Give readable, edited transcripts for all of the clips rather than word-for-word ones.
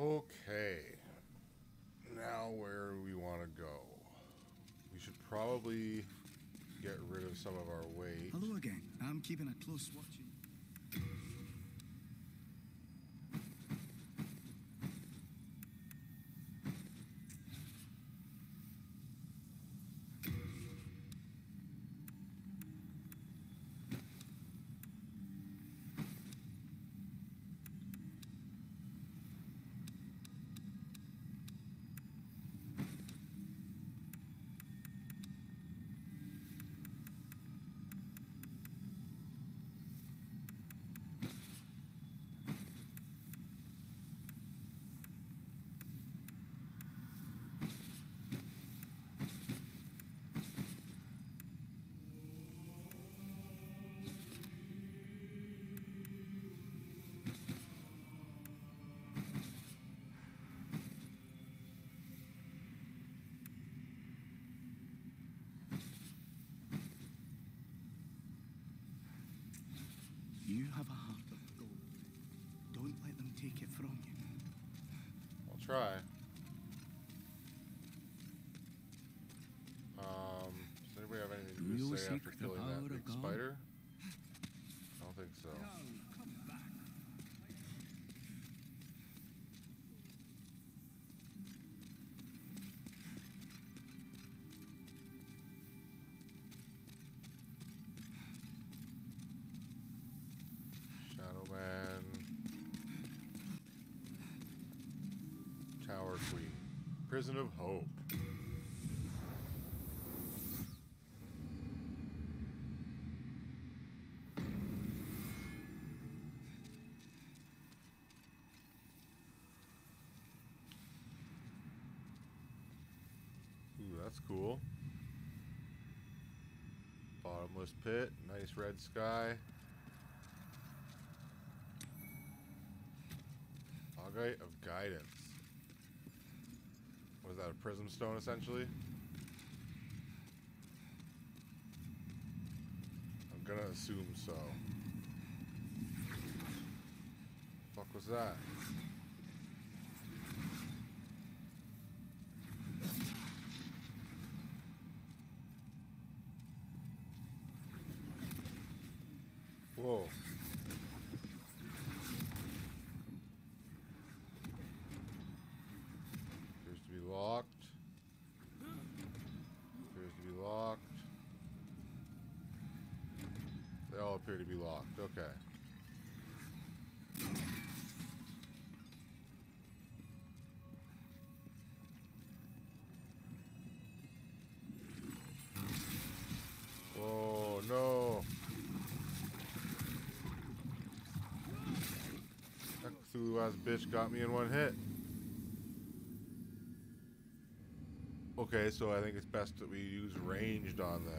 Okay. Now where do we want to go? We should probably get rid of some of our weight. Hello again. I'm keeping a close watch. You have a heart of gold. Don't let them take it from you. I'll try. Does anybody have anything to say after killing that big spider? I don't think so. Prison of Hope. Ooh, that's cool. Bottomless pit, nice red sky. Augite of Guidance. Was that a prism stone, essentially? I'm gonna assume so. What the fuck was that? Whoa. To be locked. Okay. Oh no. That Cthulhu ass bitch got me in one hit. Okay, so I think it's best that we use ranged on them.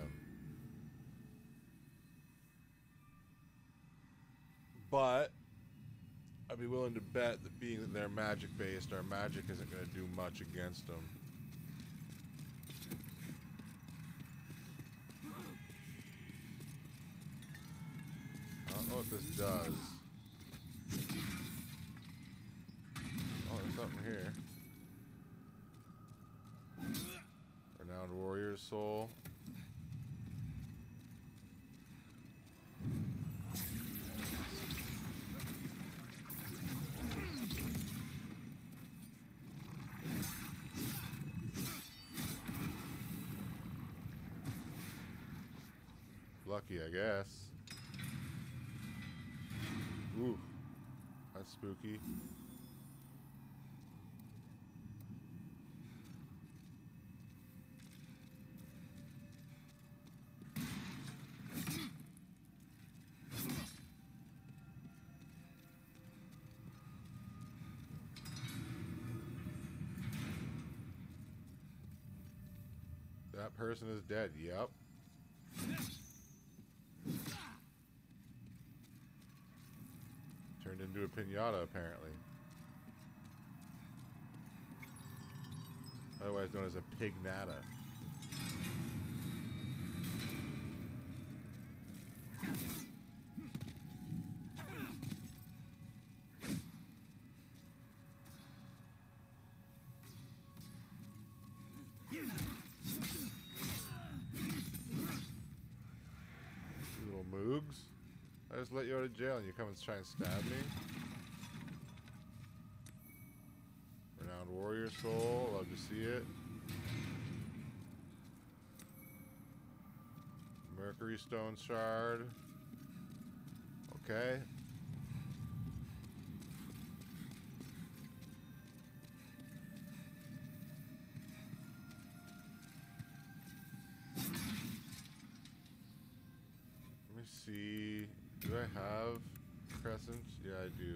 But I'd be willing to bet that being that they're magic based, our magic isn't going to do much against them. I don't know what this does. Oh, there's something here. Renowned warrior's soul. Lucky, I guess. Ooh, that's spooky. That person is dead. Yep. Into a pinata, apparently. Otherwise known as a pignata. just let you out of jail and you come and try and stab me? Renowned warrior soul, love to see it. Mercury Stone Shard. Okay. Let me see. Do I have crescents? Yeah, I do.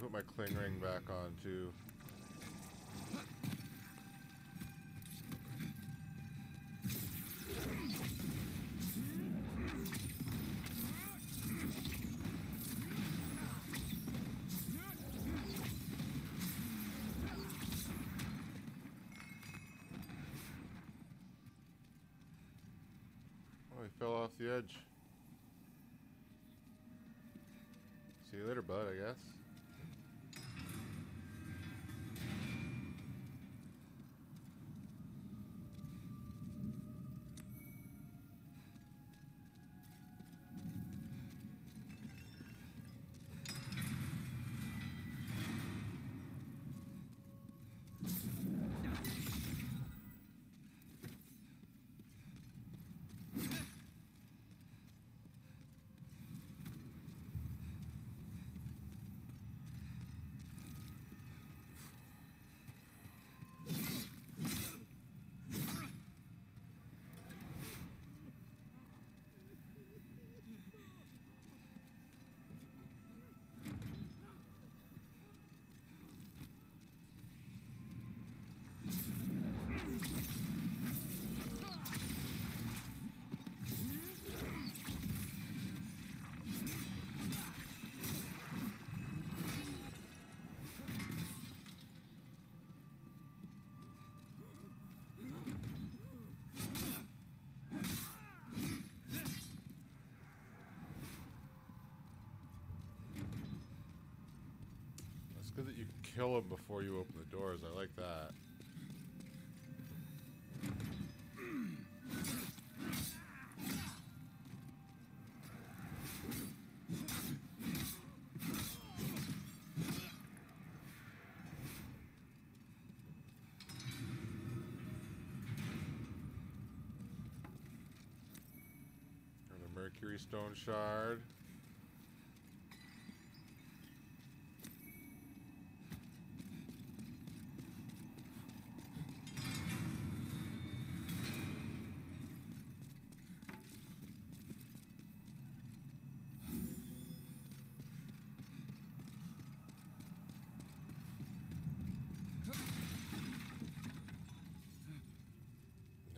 Put my cling ring back on too. Oh, he fell off the edge. See you later, bud, I guess. Good that you kill him before you open the doors. I like that. Got a Mercury Stone Shard.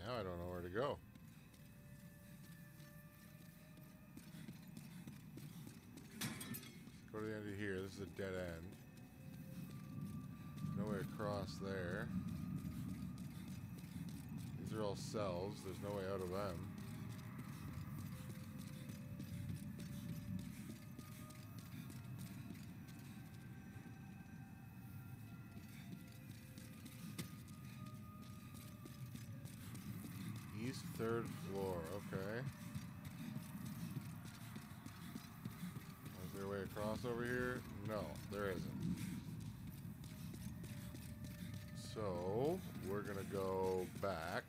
Now I don't know where to go. Let's go to the end of here. This is a dead end. There's no way across there. These are all cells. There's no way out of them. Third floor, okay. Is there a way across over here? No, there isn't. So, we're gonna go back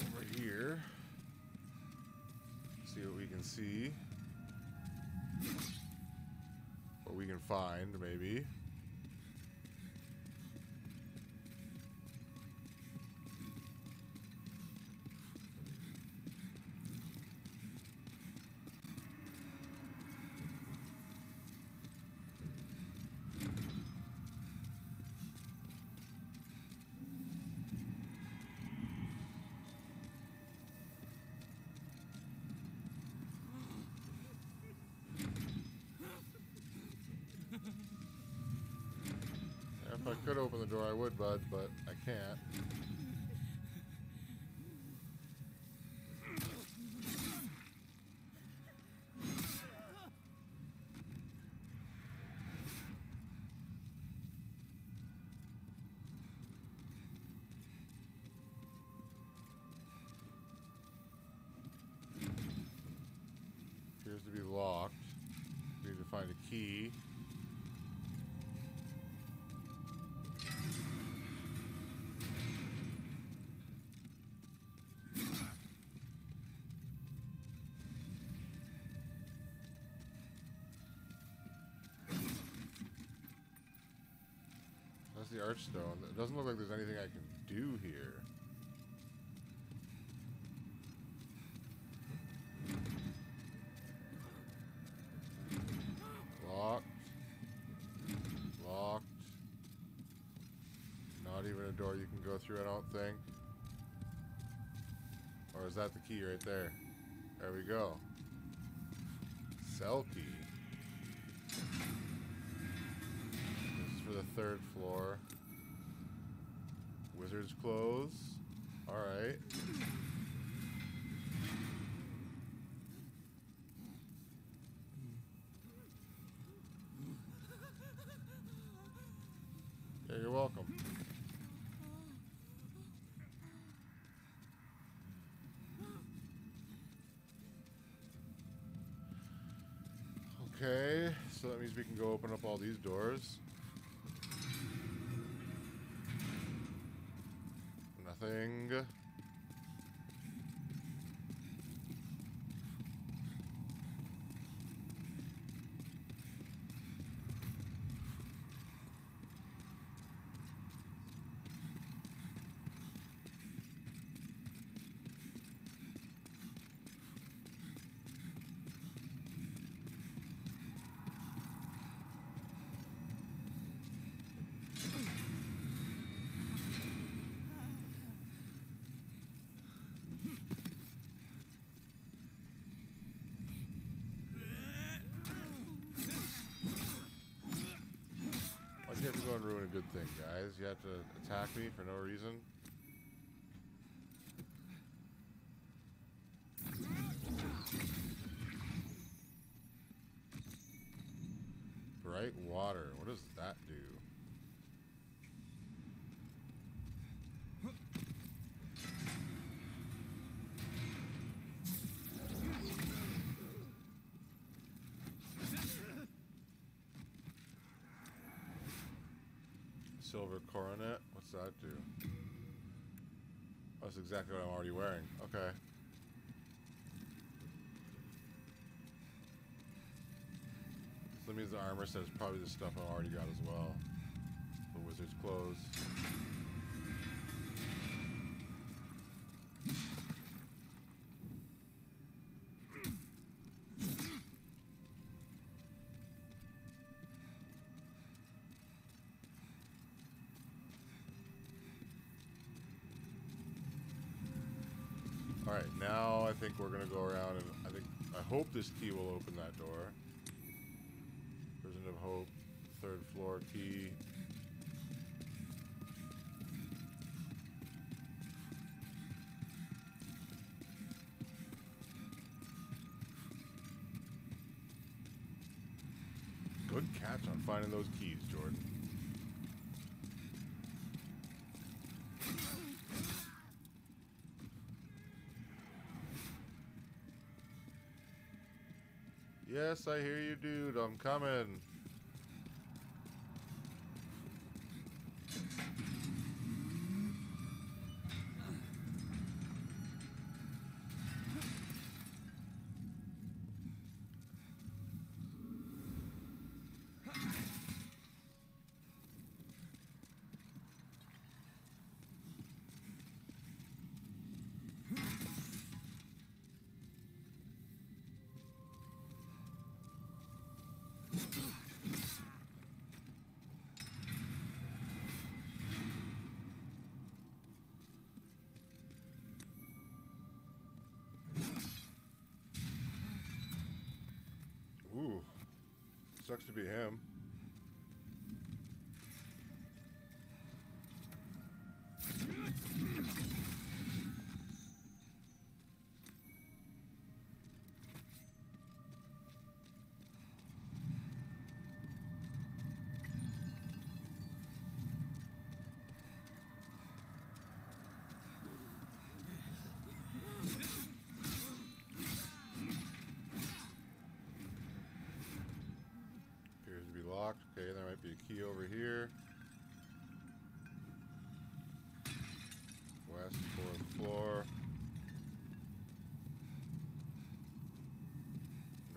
over here. See what we can see. What we can find, maybe. If I could open the door, I would, bud, but I can't. Archstone. It doesn't look like there's anything I can do here. Locked. Locked. Not even a door you can go through, I don't think. Or is that the key right there? There we go. Cell key. This is for the third floor. Wizard's clothes. Alright. Yeah, you're welcome. Okay, so that means we can go open up all these doors. Nothing. Good thing, guys. You have to attack me for no reason. Bright water. What does that do? Silver coronet. What's that do? Oh, that's exactly what I'm already wearing. Okay. So that means the armor says probably the stuff I already got as well. The wizard's clothes. Alright, now I think we're gonna go around and I hope this key will open that door. Prison of Hope, third floor key. Good catch on finding those keys, Jordan. Yes, I hear you, dude. I'm coming. Ooh, sucks to be him. Okay, there might be a key over here. West, fourth floor.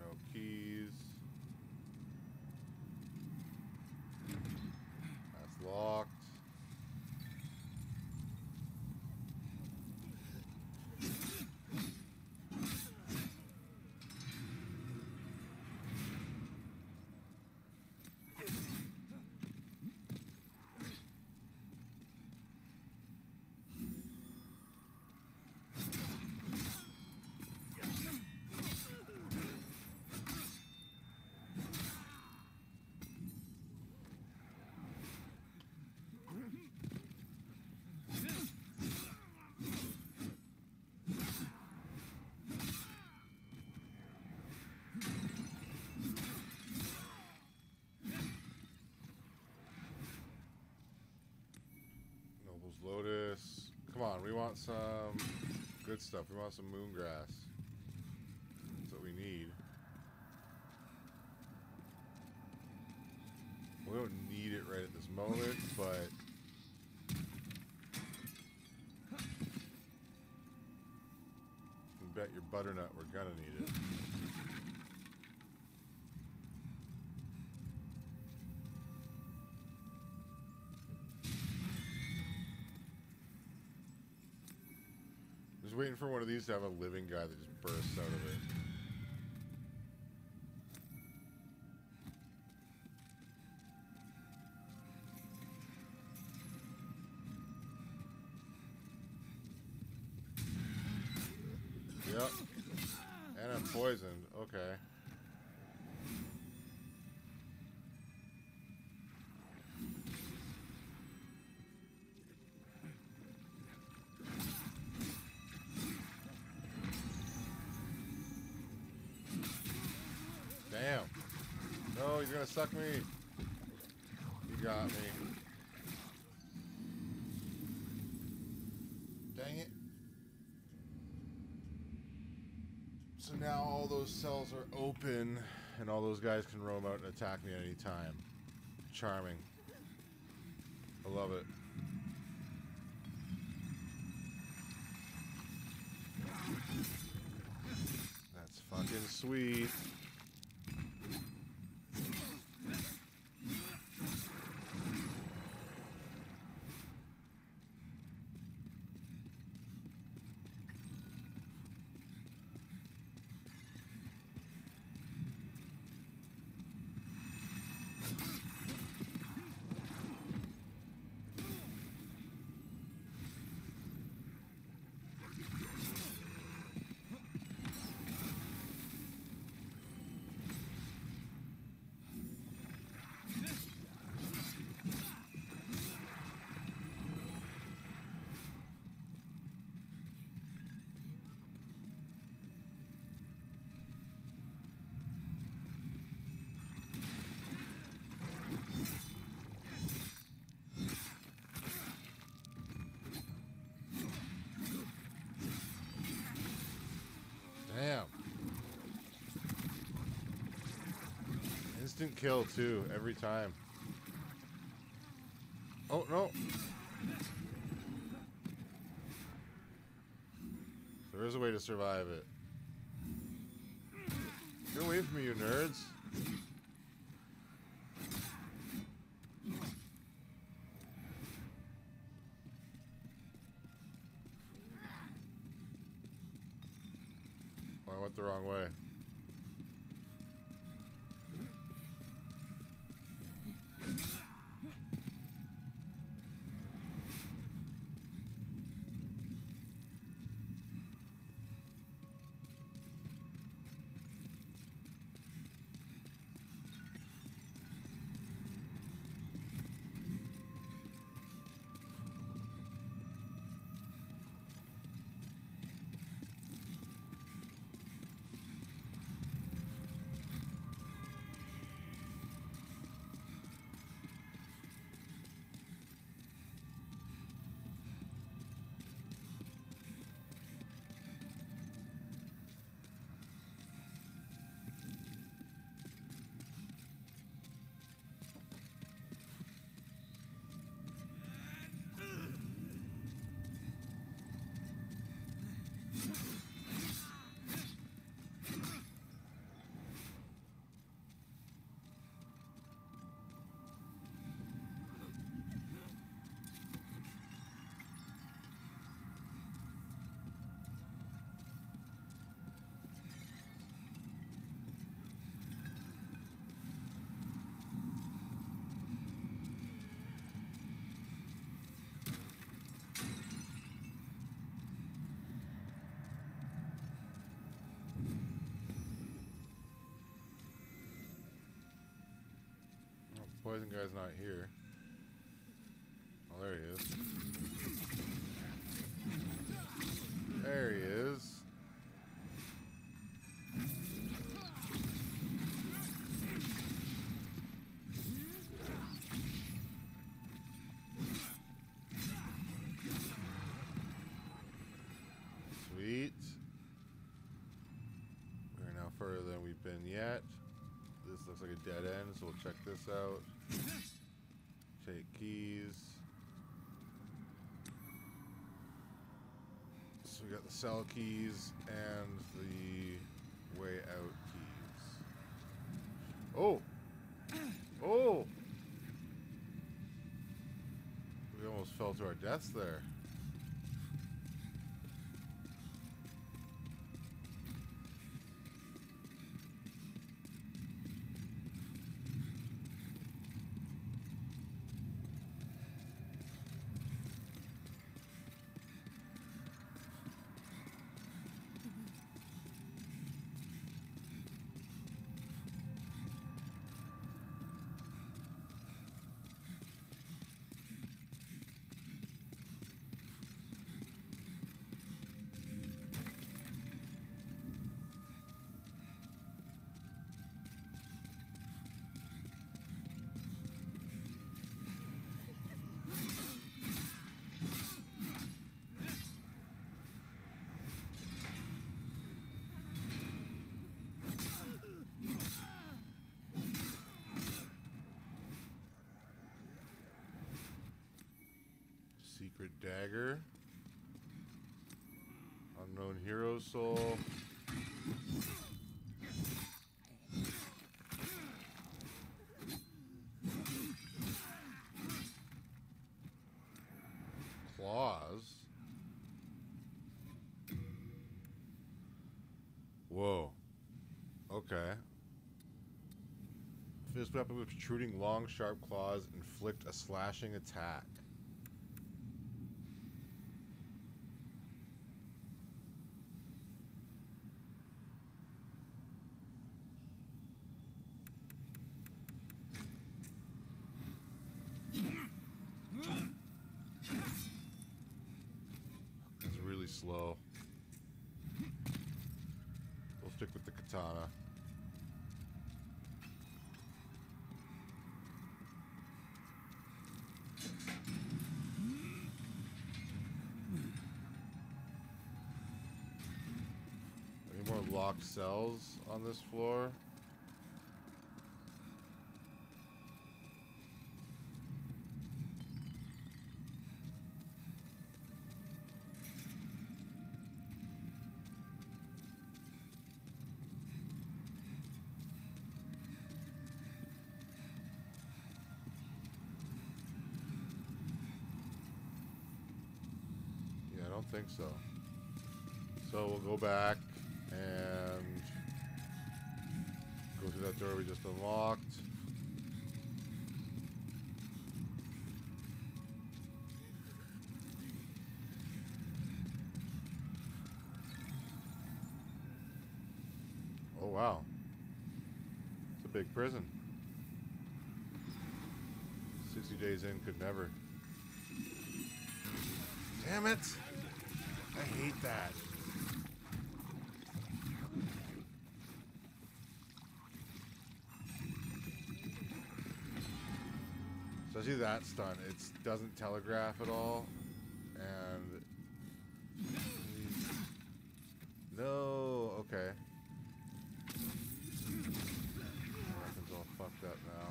No keys. That's locked. Noble's Lotus. Come on, we want some good stuff. We want some moon grass. That's what we need. We don't need it right at this moment, but... bet your butternut we're gonna need it. Just waiting for one of these to have a living guy that just bursts out of it. Yep. And I'm poisoned. Okay. Damn. No, he's gonna suck me. He got me. Dang it. So now all those cells are open, and all those guys can roam out and attack me at any time. Charming. I love it. That's fucking sweet. Instant kill too, every time. Oh no! There is a way to survive it. Get away from me, you nerds! Oh, I went the wrong way. Poison guy's not here. Oh, there he is. There he is. looks like a dead end, so we'll check this out. Take keys. So we got the cell keys and the way out keys. Oh! Oh! We almost fell to our deaths there. Secret dagger. Unknown hero soul. Claws. Whoa. Okay. Fist weapon with protruding long, sharp claws inflict a slashing attack. Slow. We'll stick with the katana. Any more locked cells on this floor? I think so. So we'll go back and go through that door we just unlocked. Oh wow. It's a big prison. 60 days in could never. Damn it! I hate that. Especially that stun. It doesn't telegraph at all. And... No! Okay. My weapon's all fucked up now.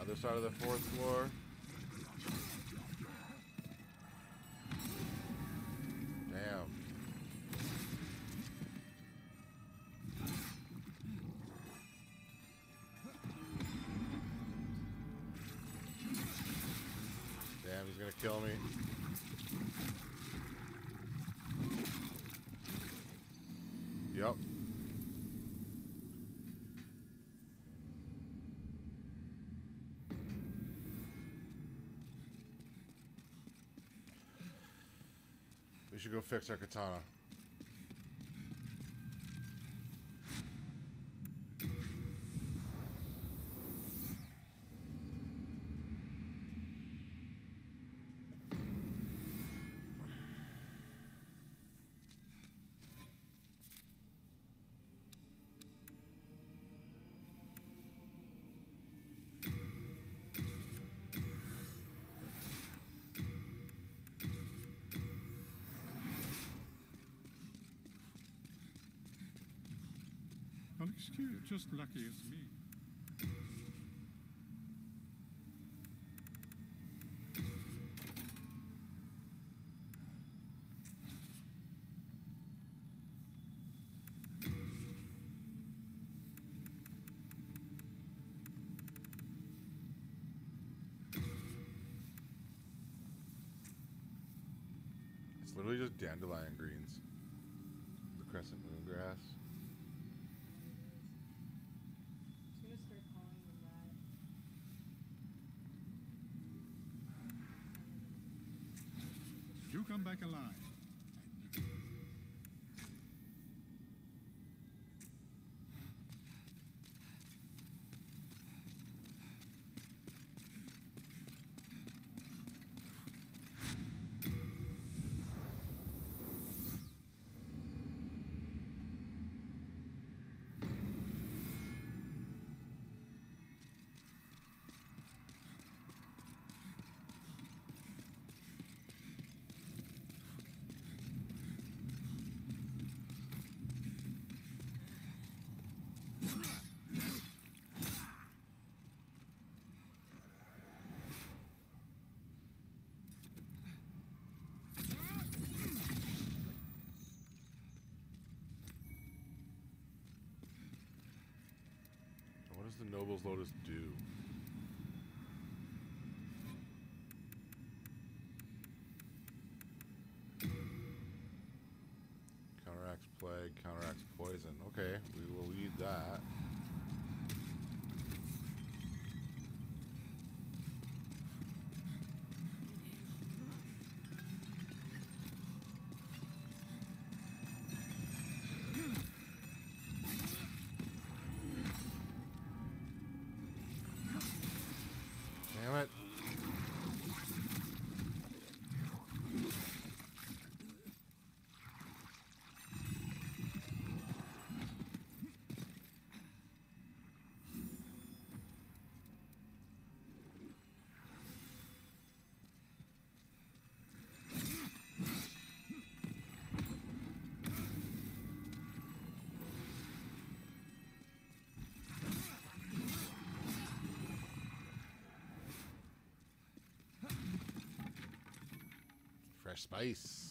Other side of the fourth floor. Damn. Damn, he's gonna kill me. Yup. We should go fix our katana. Unexcused, just lucky as me. It's literally just dandelion greens. The crescent moon grass. You come back alive. What does the Noble's Lotus do? Counteracts plague, counteracts poison. Okay, we will eat that. Fresh spice.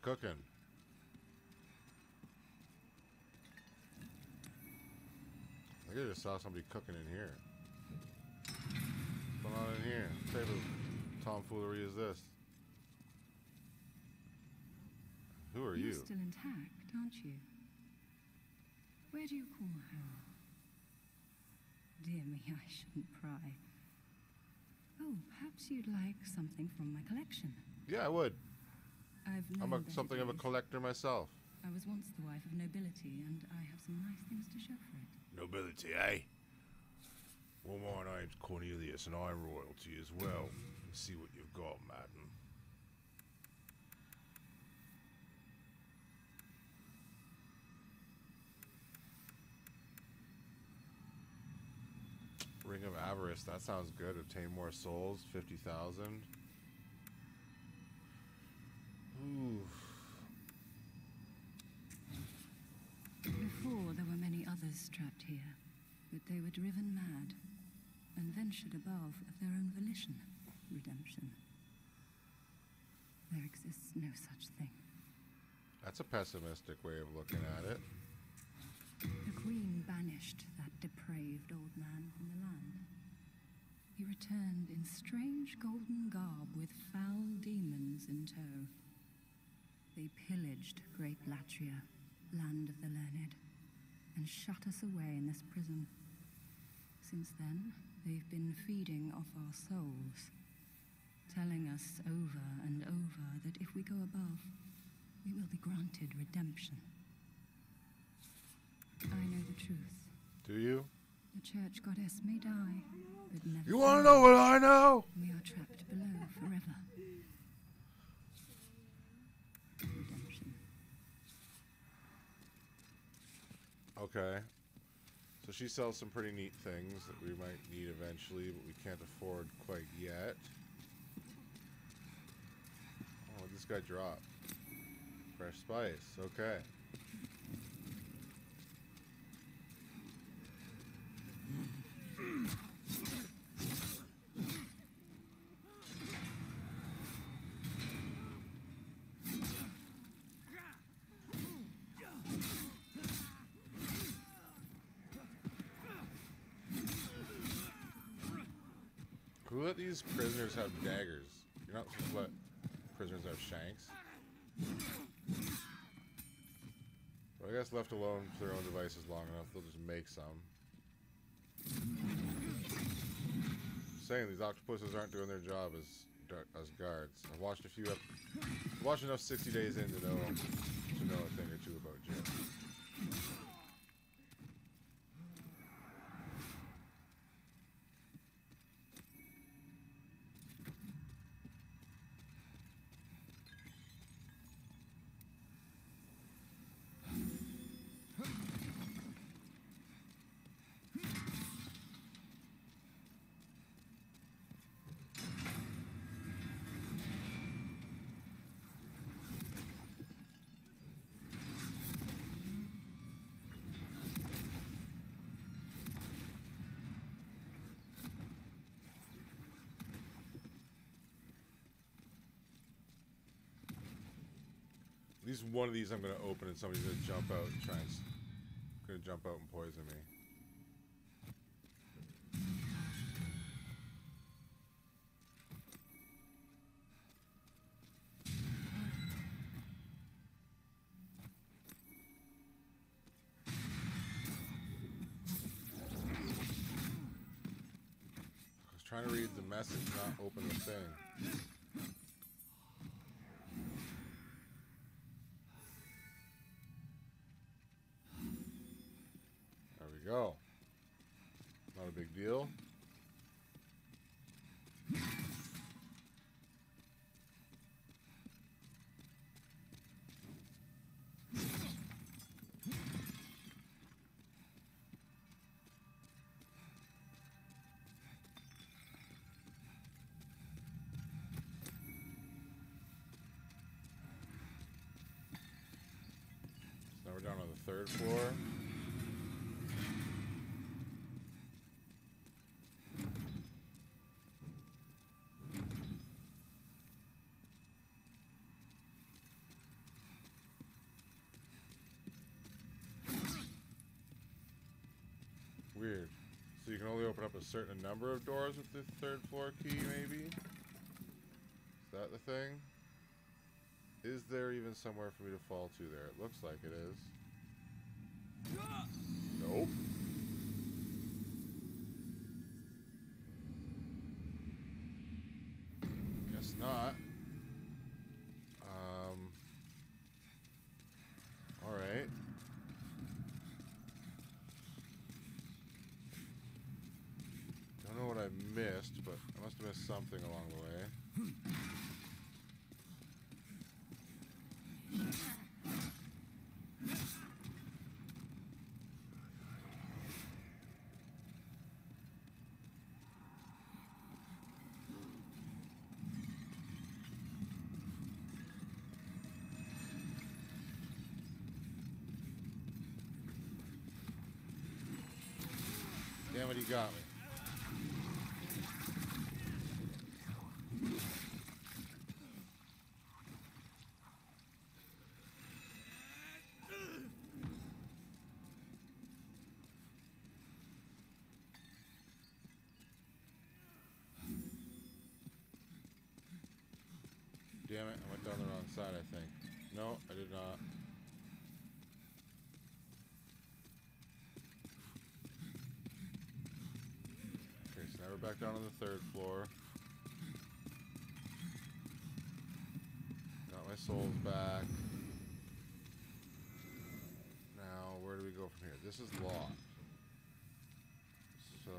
Cooking. I think I just saw somebody cooking in here. What's going on in here? What type of tomfoolery is this? Who are you? You're still intact, aren't you? Where do you call home? Dear me, I shouldn't pry. Oh, perhaps you'd like something from my collection. Yeah, I would. I'm something of a collector myself. I was once the wife of nobility, and I have some nice things to show for it. Nobility, eh? Well, my name's Cornelius, and I'm royalty as well. Let's see what you've got, madam. Ring of avarice, that sounds good. Obtain more souls, 50,000. Before, there were many others trapped here, but they were driven mad and ventured above of their own volition, redemption. There exists no such thing. That's a pessimistic way of looking at it. The Queen banished that depraved old man from the land. He returned in strange golden garb with foul demons in tow. They pillaged Great Latria, land of the learned, and shut us away in this prison. Since then, they've been feeding off our souls, telling us over and over that if we go above, we will be granted redemption. I know the truth. Do you? The church goddess may die, but never. You want to know what I know? We are trapped below forever. Redemption. Okay. So she sells some pretty neat things that we might need eventually, but we can't afford quite yet. Oh, what did this guy drop? Fresh spice. Okay. Who let these prisoners have daggers? You're not supposed to let prisoners have shanks. But I guess left alone to their own devices long enough, they'll just make some. Just saying, these octopuses aren't doing their job as guards. I've watched a few. I've watched enough 60 days in to know a thing or two about jail. At least one of these I'm going to open and somebody's going to jump out and poison me. I was trying to read the message, not open the thing. Go. Not a big deal. So now we're down on the third floor. Weird. So you can only open up a certain number of doors with the third floor key, maybe? Is that the thing? Is there even somewhere for me to fall to there? It looks like it is. Nope. Guess not. Alright. I don't know what I missed, but I must have missed something along the way. Damn it, he got me. Damn it, I went down the wrong side, I think. No, I did not. Okay, so now we're back down on the third floor. Got my souls back. Now, where do we go from here? This is locked. So...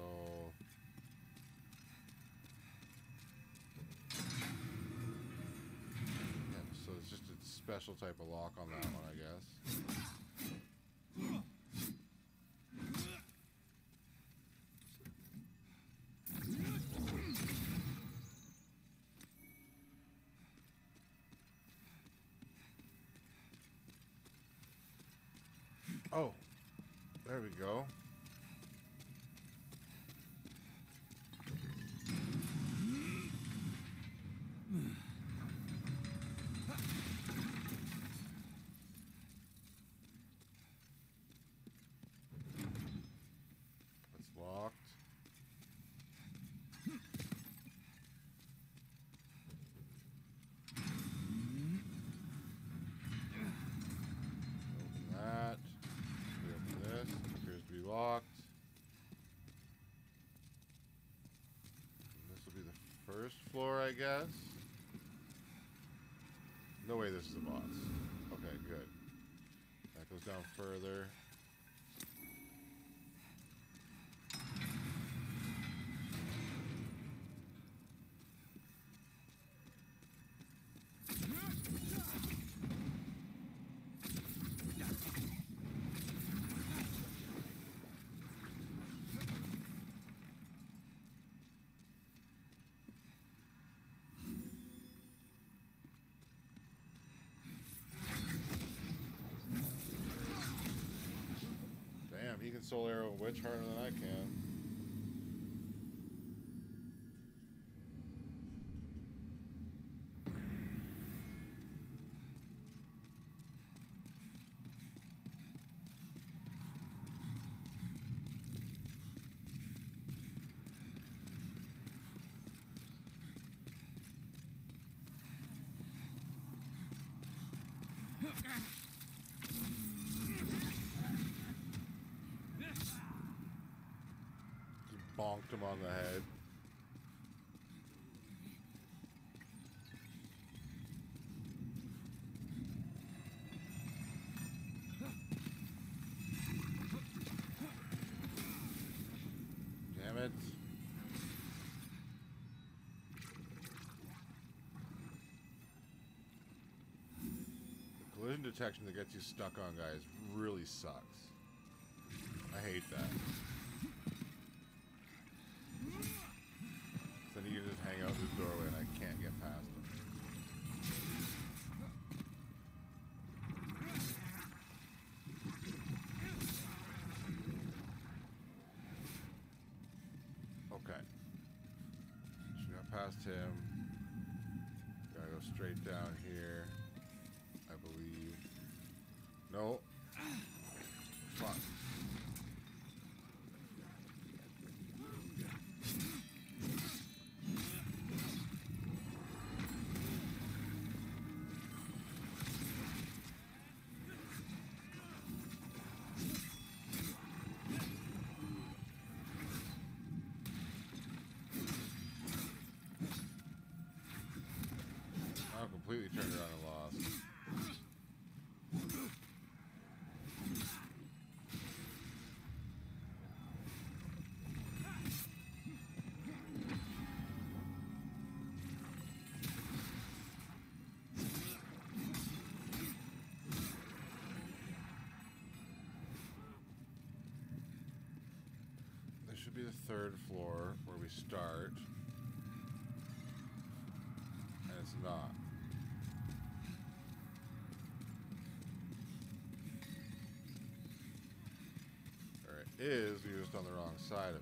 yeah, so it's just a special type of lock on that one, I guess. Oh, there we go. It's locked. Open that. This appears to be locked. And this will be the first floor, I guess. No way this is a boss. Okay, good. That goes down further. He can Soul Arrow and Witch harder than I can. Bonked him on the head. Damn it. The collision detection that gets you stuck on guys really sucks. I hate that. Then you can just hang out this doorway and I can't get past them. Okay. So we got past him. Gotta go straight down here, I believe. No. Fuck. Completely turned around and lost. This should be the third floor where we start. And it's not. Is you're just on the wrong side of it.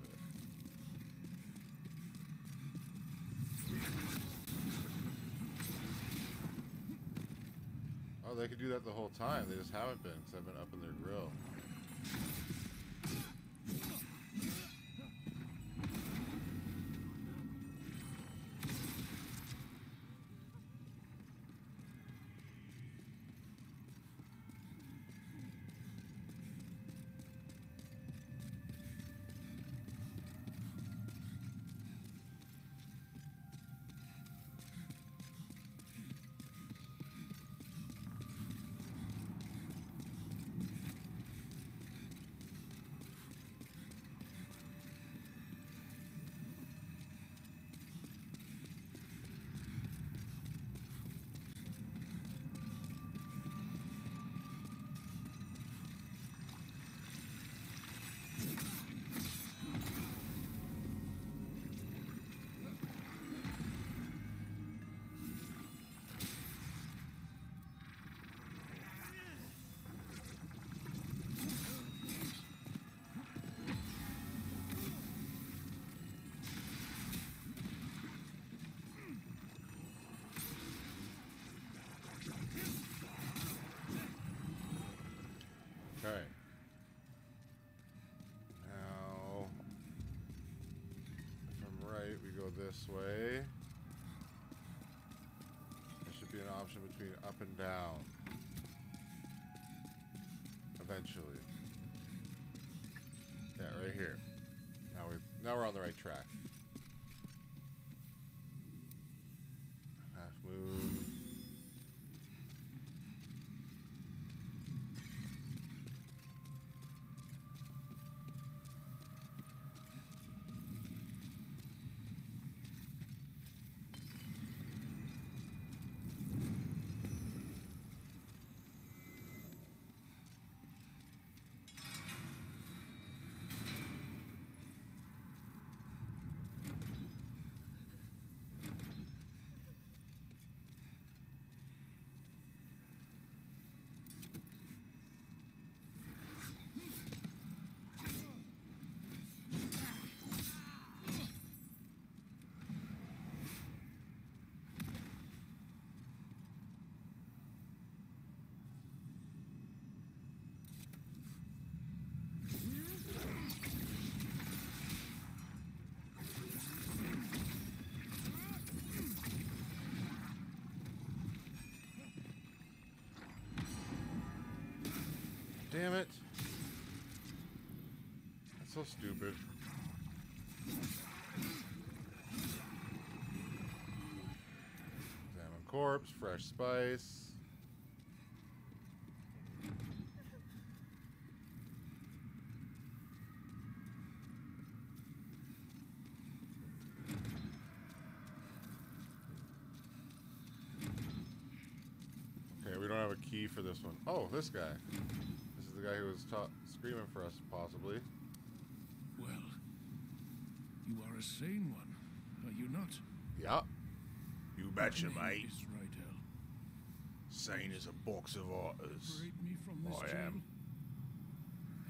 Oh, they could do that the whole time. They just haven't been, because I've been up in their grill. this way. There should be an option between up and down. Eventually. Yeah, right here. Now we're on the right track. Half moon. Damn it! That's so stupid. Examine corpse, fresh spice. Okay, we don't have a key for this one. Oh, this guy. The guy who was screaming for us, possibly. Well, you are a sane one, are you not? Yeah. You betcha, mate. Is right, sane as a box of otters. Me from this I am.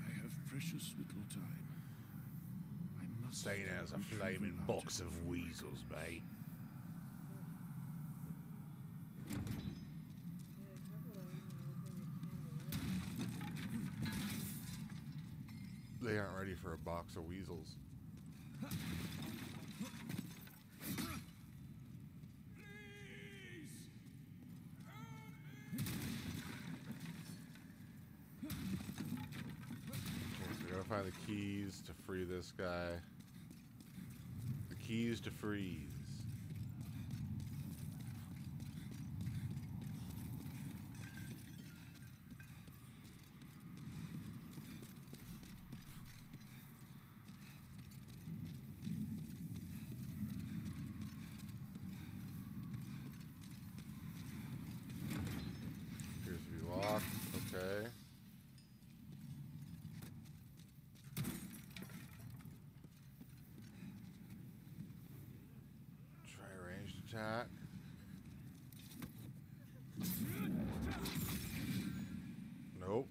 I have precious little time. I must. Sane as a flaming box of weasels, mate. They aren't ready for a box of weasels. Please, help me. Okay, so we gotta find the keys to free this guy. The keys to freeze. Okay. Try a ranged attack. Nope.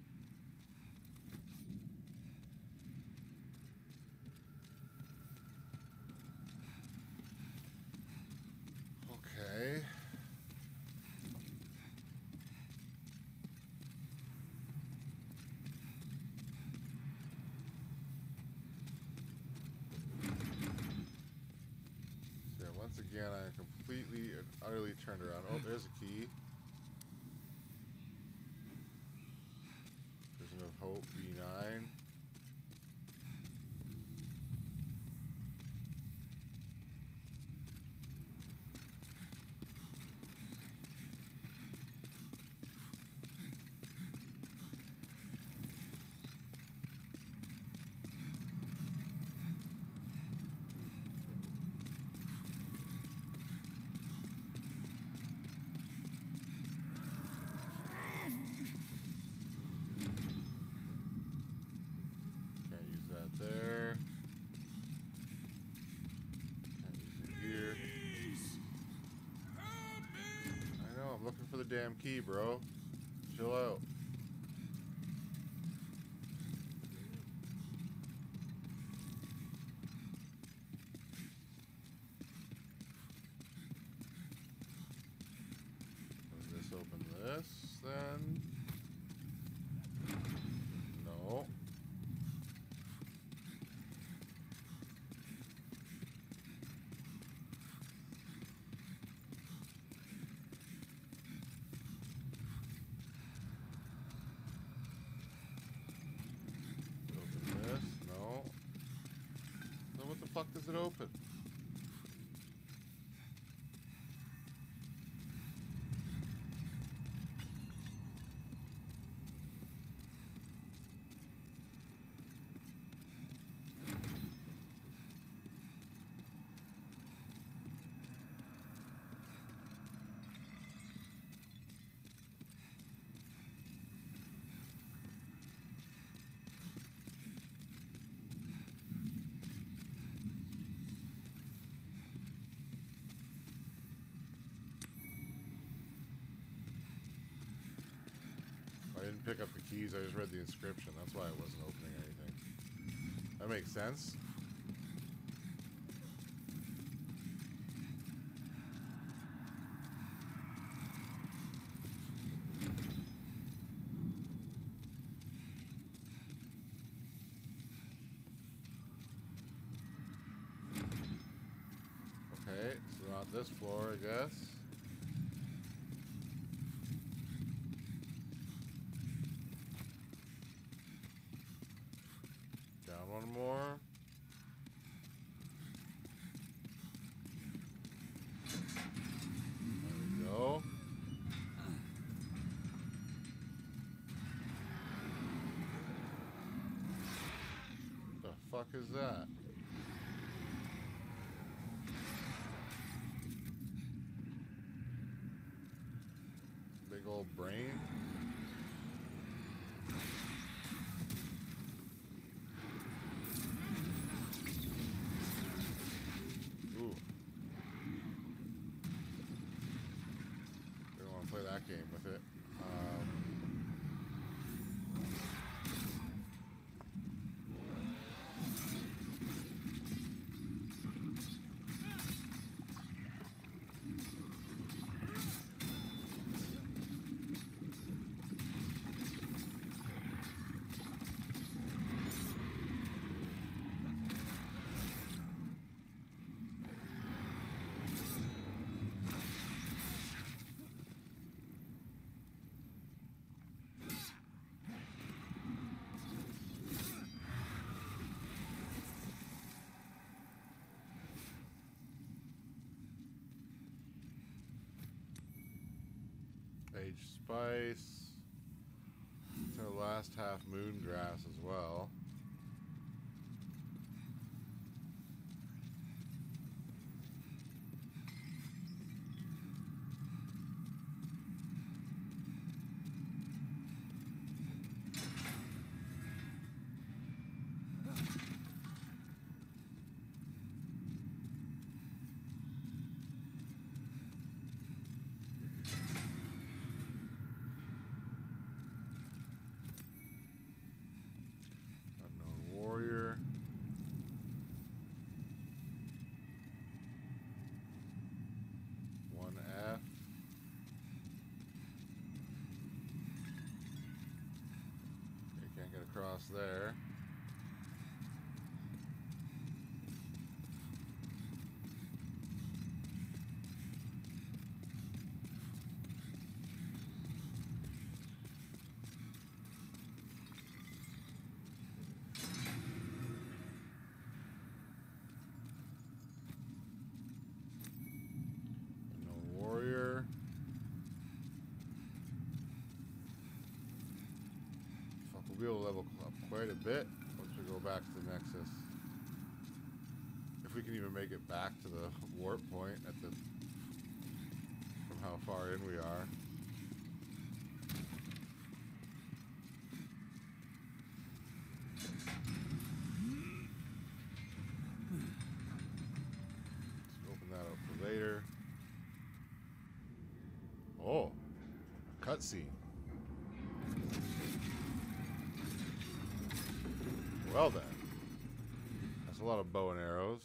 Okay. Again, I completely and utterly turned around. Oh, there's a key. Prison of Hope, B9. Damn key, bro. Chill out. Let's open this then. No. fuck does it open? Pick up the keys. I just read the inscription. That's why I wasn't opening anything. That makes sense. Okay, so not this floor, I guess. One more. There we go. What the fuck is that? Big old brain. Game with it. Spice. It's our last half moon grass as well. There. Quite a bit once we go back to the Nexus. If we can even make it back to the warp point at the from how far in we are. Let's open that up for later. Oh, a cutscene. Well then, that's a lot of bow and arrows.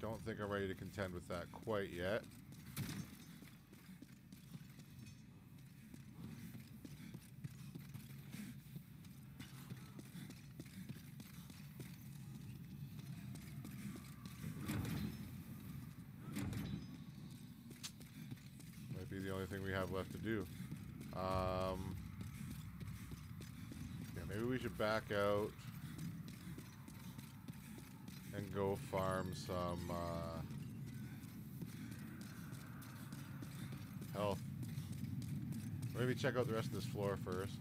Don't think I'm ready to contend with that quite yet. thing we have left to do. Yeah, maybe we should back out and go farm some health. Maybe check out the rest of this floor first.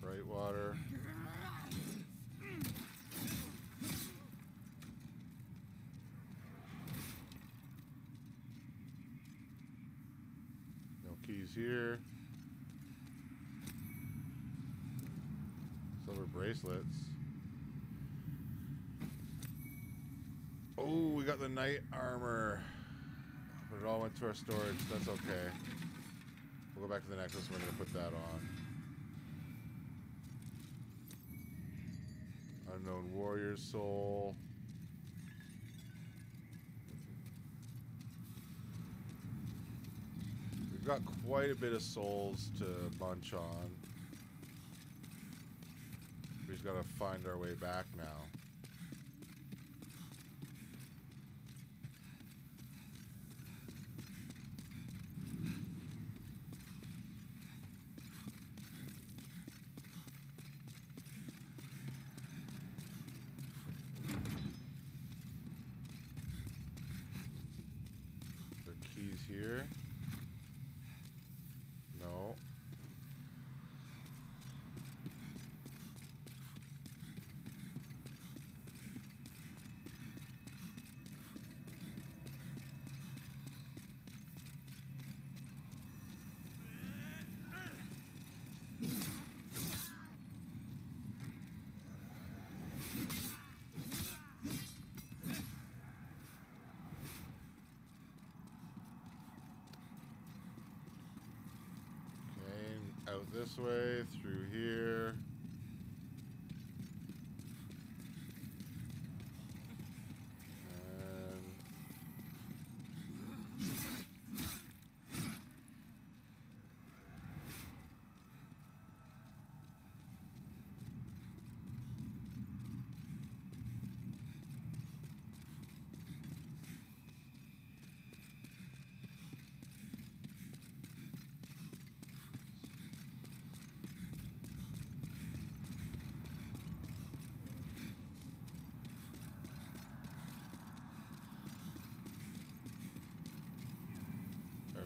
Bright water. No keys here. Silver bracelets. Oh, we got the knight armor. But it all went to our storage. That's okay. We'll go back to the necklace and we're going to put that on. Unknown warrior's soul. We've got quite a bit of souls to bunch on. We just gotta find our way back now. Here? No. Out this way, through here.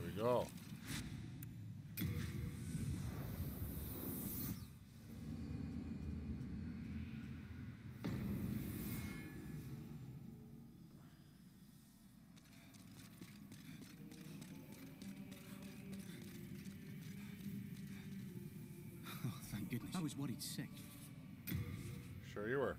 And go. Oh, thank goodness. I was worried sick. Sure you were.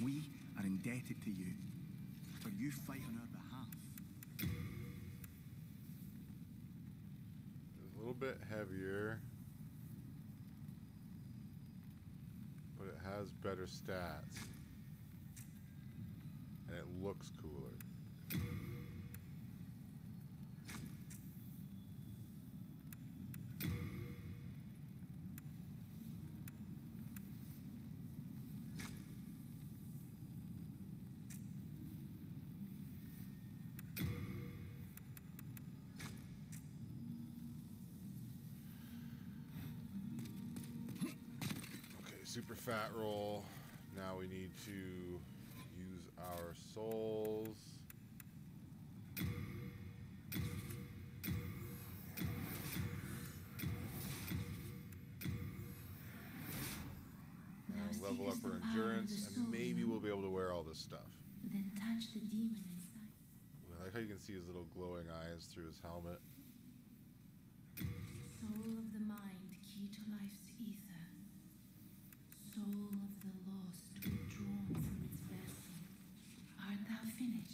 We are indebted to you, for you fight on our behalf. A little bit heavier, but it has better stats, and it looks cooler. super fat roll. Now we need to use our souls. And level up our endurance, and maybe we'll be able to wear all this stuff. Then touch the demon inside. I like how you can see his little glowing eyes through his helmet. Soul of the mind, key to life's ether. Soul of the lost, withdrawn from its vessel. Art thou finished?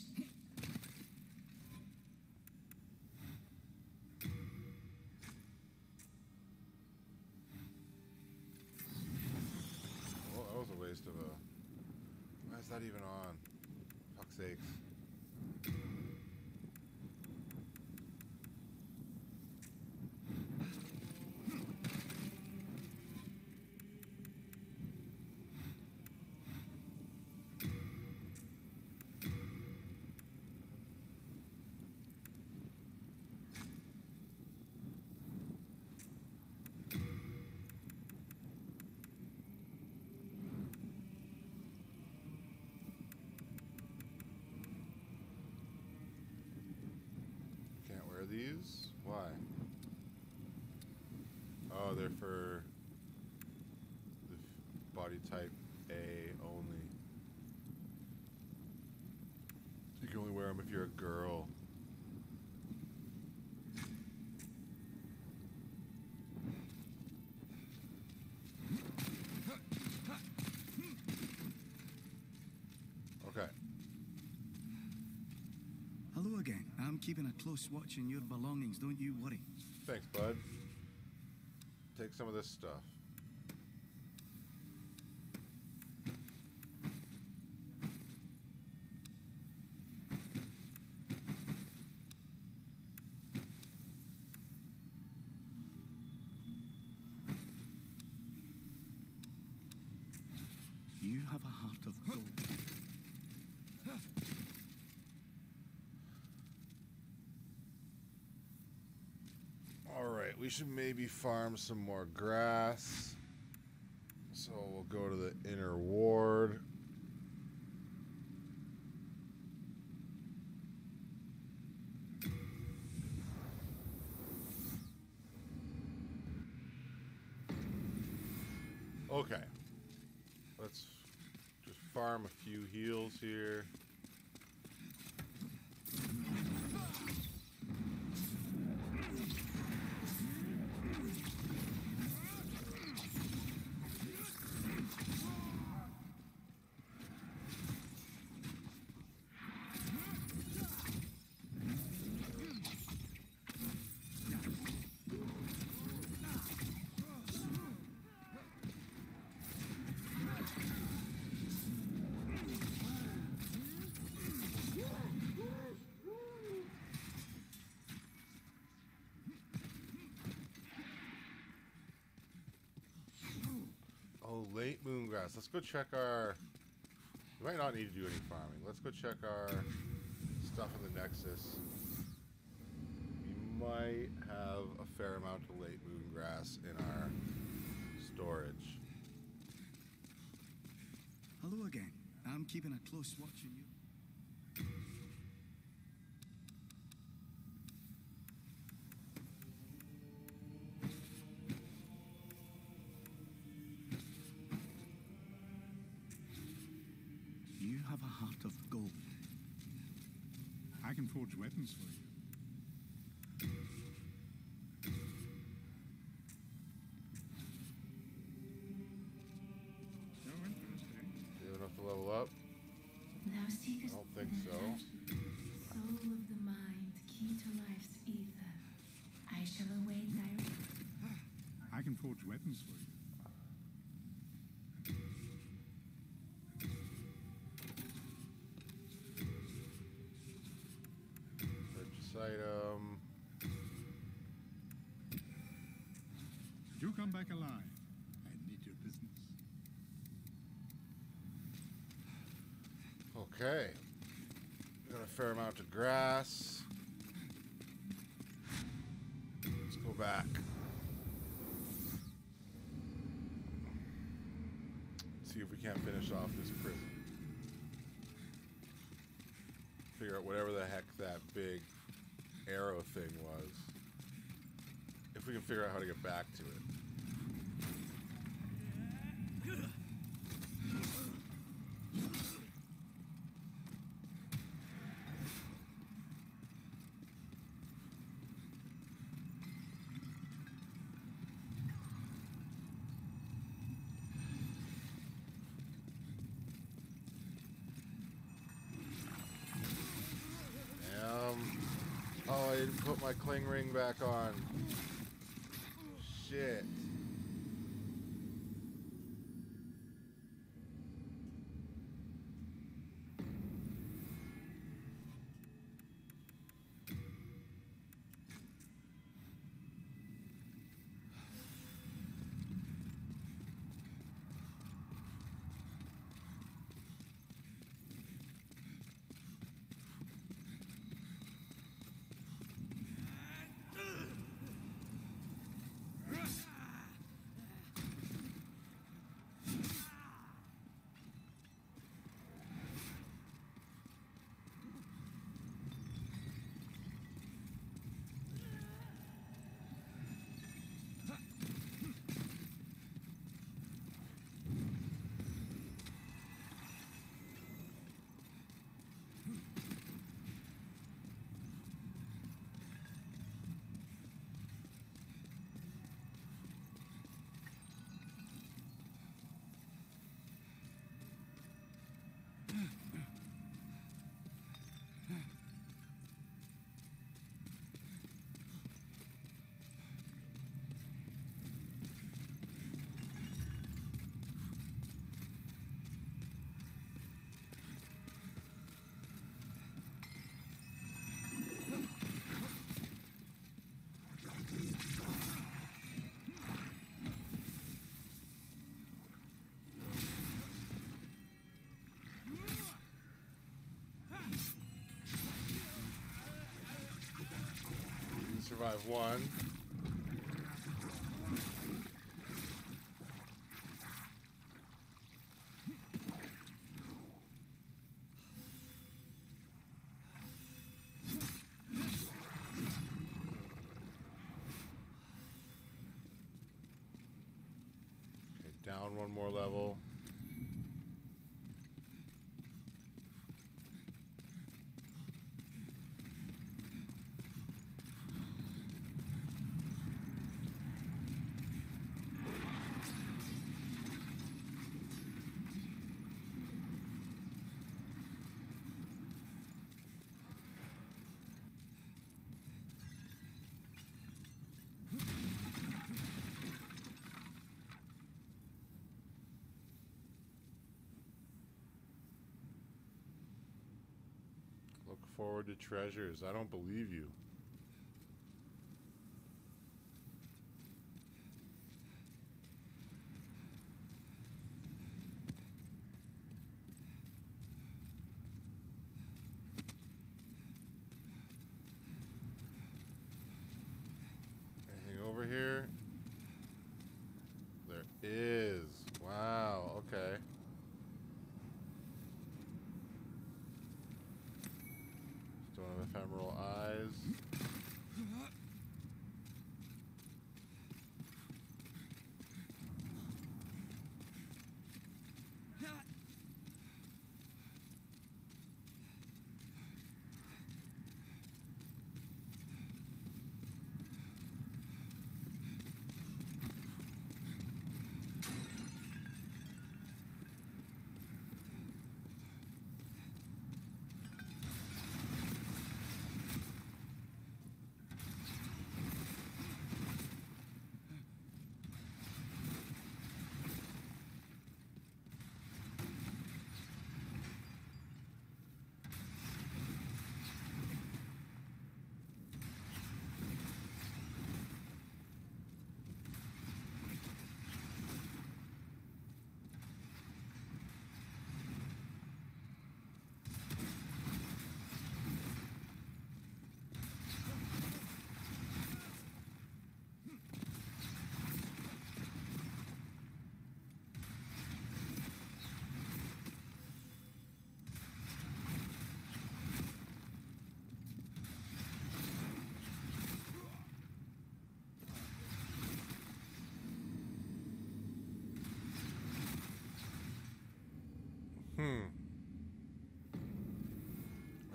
Well, that was a waste of a... Why is that even on? Fuck's sakes. These? Why? Oh, they're for the body type A only. You can only wear them if you're a girl. I'm keeping a close watch on your belongings, don't you worry. Thanks, bud. Take some of this stuff. You have a heart of gold. We should maybe farm some more grass. So we'll go to the inner ward. Okay. Let's just farm a few heals here. Late moon grass. Let's go check our... We might not need to do any farming. Let's go check our stuff in the Nexus. We might have a fair amount of late moon grass in our storage. Hello again. I'm keeping a close watch on you. I can forge weapons for you. No interesting. Do you have enough to level up? Thou seekest. I don't think so. Soul of the mind, key to life's ether. I shall await thy. I can forge weapons for you. Item. You come back alive. I need your business. Okay. Got a fair amount of grass. Let's go back. can't finish off this prison. Figure out whatever the heck that big arrow thing was. If we can figure out how to get back to it. Oh, I didn't put my cling ring back on. Shit. Survive one. Okay, down one more level. Forward to treasures. I don't believe you. Anything over here? There is. Wow. Okay. Stone of Ephemeral Eyes.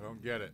Don't get it.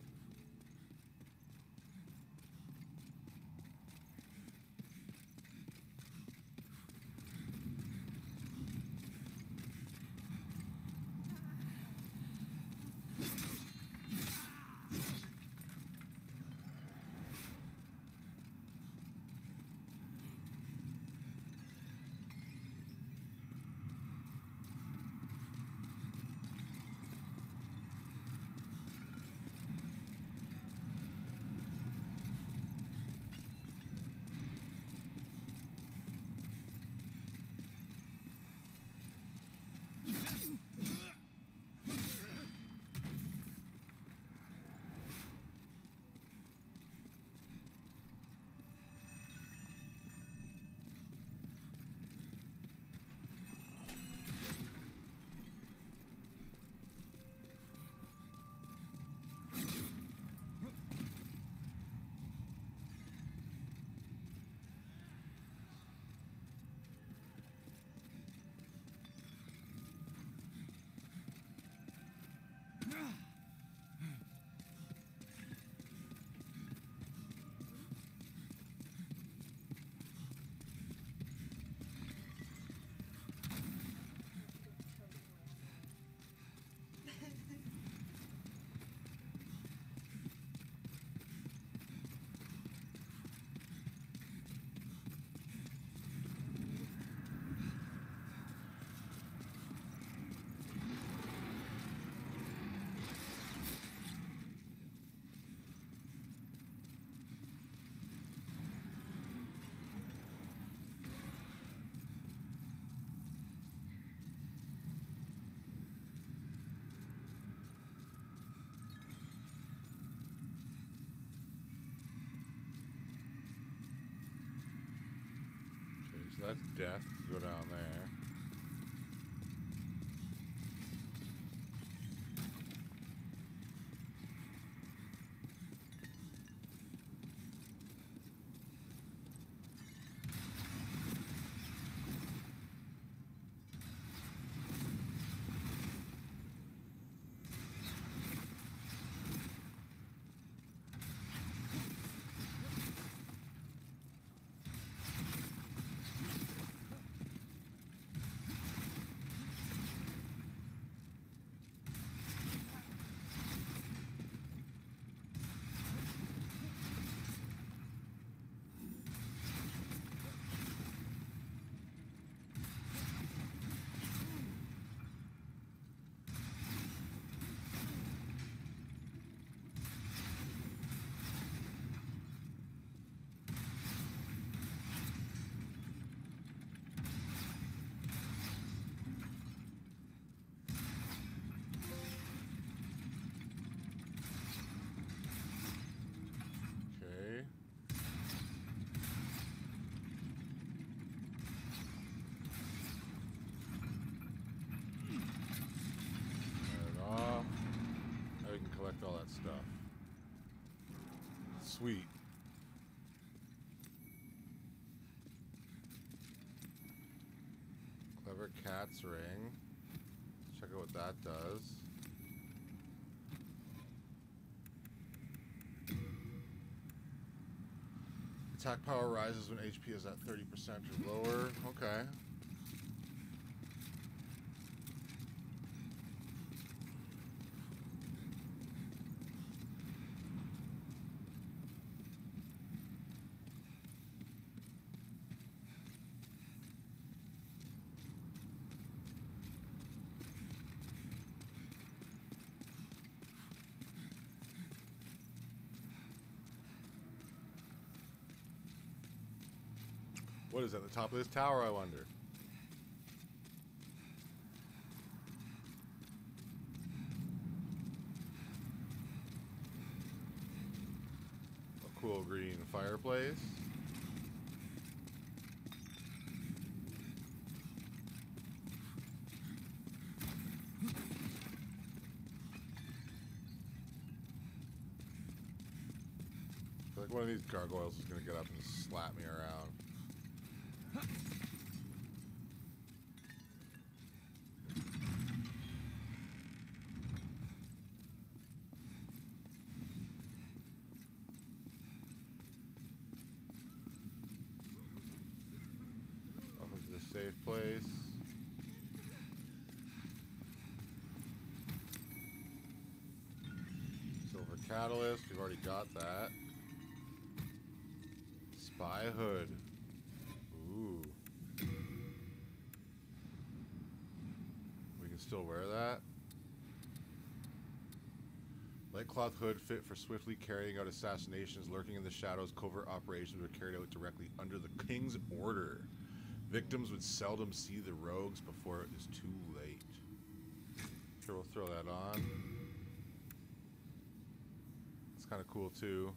That's death. Go down there. All that stuff. Sweet. Clever cat's ring. Check out what that does. Attack power rises when HP is at 30% or lower. Okay. What is at the top of this tower, I wonder? A cool green fireplace. I feel like one of these gargoyles is gonna get up and slap me around. Catalyst, we've already got that. Spy hood. Ooh. We can still wear that. Light cloth hood fit for swiftly carrying out assassinations, lurking in the shadows. Covert operations were carried out directly under the king's order. Victims would seldom see the rogues before it is too late. Sure, we'll throw that on. It's kind of cool too.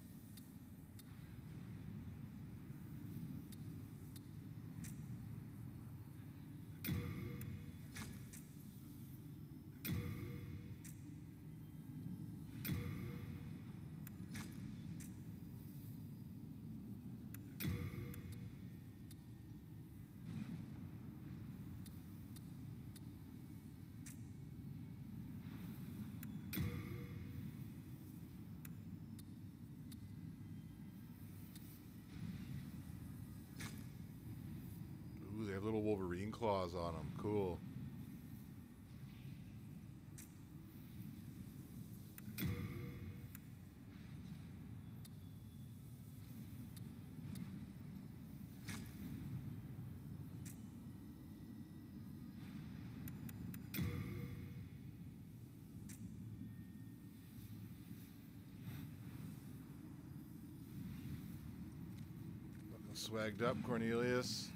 Claws on them. Cool. Swagged up, Cornelius.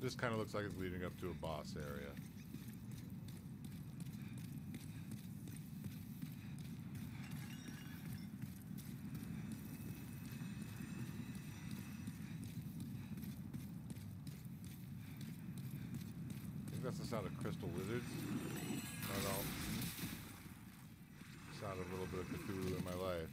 This kind of looks like it's leading up to a boss area. I think that's the sound of crystal wizards. Not all. Sound of a little bit of Cthulhu in my life.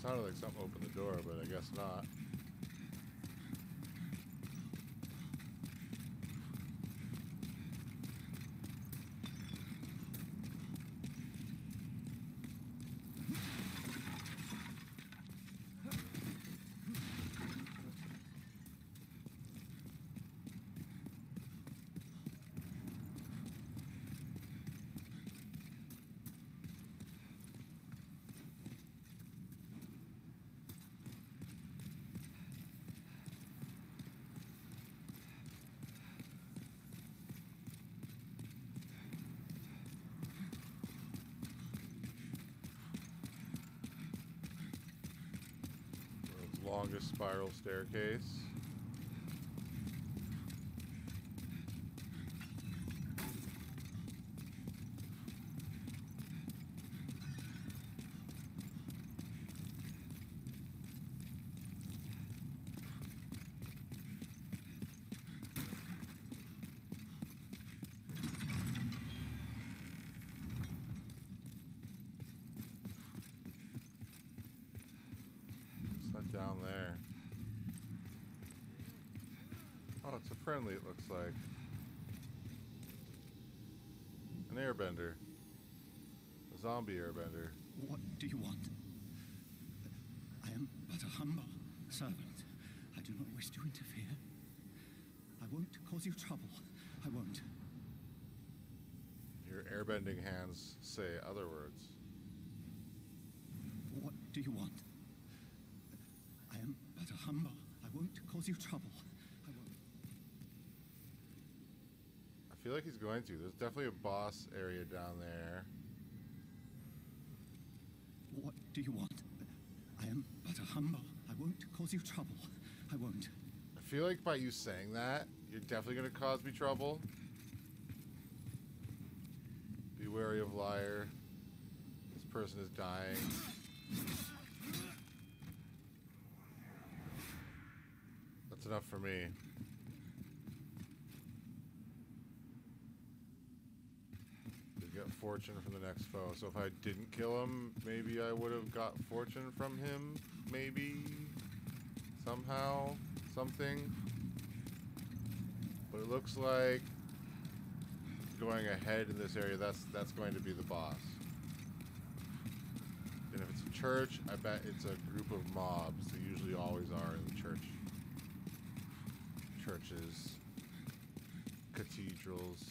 Sounded like something opened the door, but I guess not. Longest spiral staircase. down there. Oh, it's a friendly, it looks like. An airbender. A zombie airbender. What do you want? I am but a humble servant. I do not wish to interfere. I won't cause you trouble. I won't. Your airbending hands say other words. What do you want? I am but a humble. I won't cause you trouble. I won't. I feel like he's going to. There's definitely a boss area down there. What do you want? I am but a humble. I won't cause you trouble. I won't. I feel like by you saying that, you're definitely going to cause me trouble. Be wary of liar. This person is dying. That's enough for me. Did get fortune from the next foe. So if I didn't kill him, maybe I would have got fortune from him. Maybe. Somehow. Something. But it looks like going ahead in this area, that's going to be the boss. And if it's a church, I bet it's a group of mobs. They usually always are in the churches, cathedrals.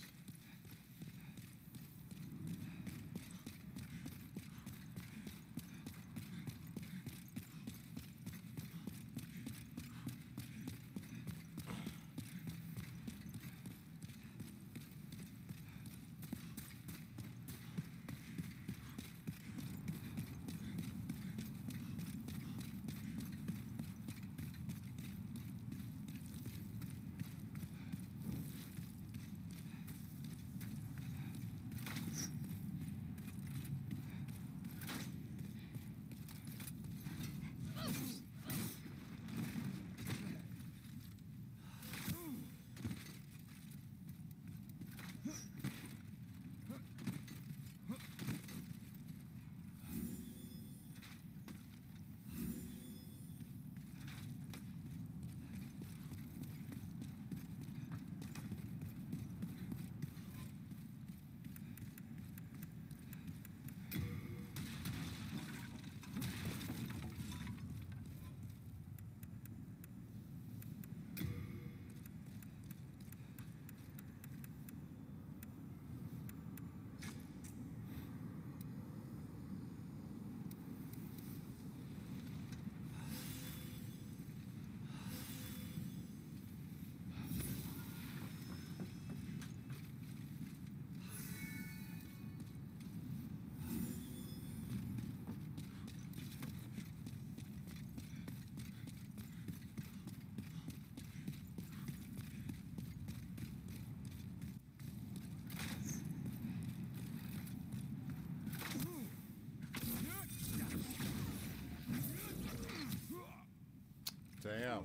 Damn.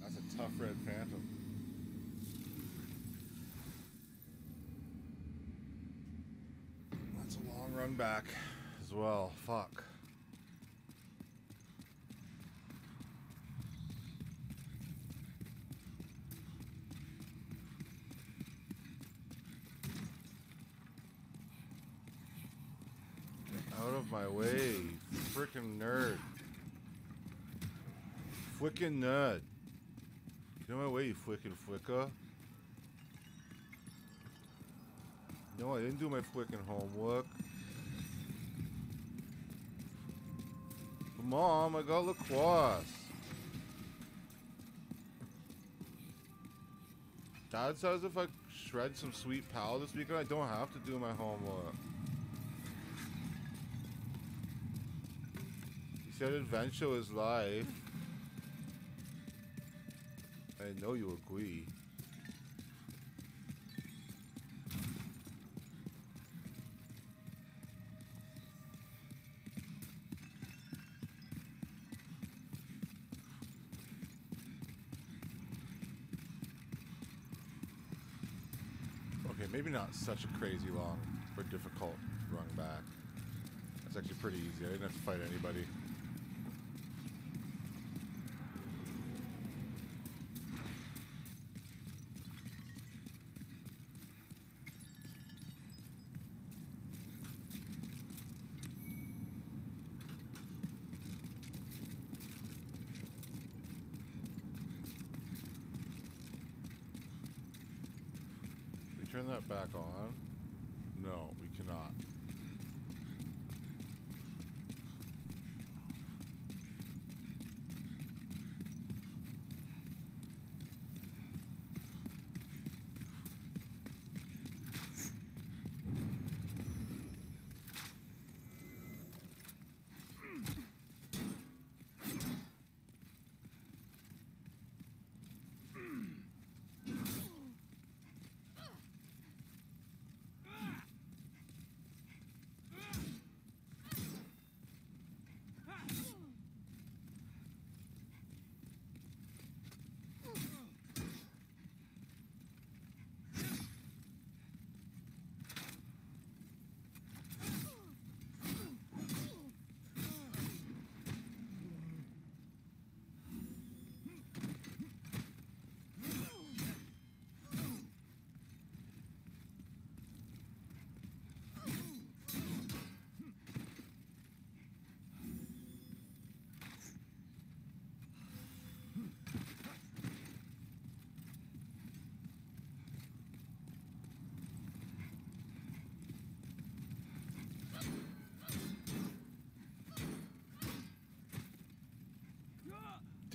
That's a tough red phantom. That's a long run back as well. Fuck. Get out of my way, you frickin' nerd. Fwickin' nerd. Get out of my way, you fwickin' fwicker. No, I didn't do my fwickin' homework. Come on, I got lacrosse. Dad says if I shred some sweet pal this weekend, I don't have to do my homework. He said adventure is life. I know you agree. Okay, maybe not such a crazy long or difficult run back. That's actually pretty easy. I didn't have to fight anybody. turn that back on? No, we cannot.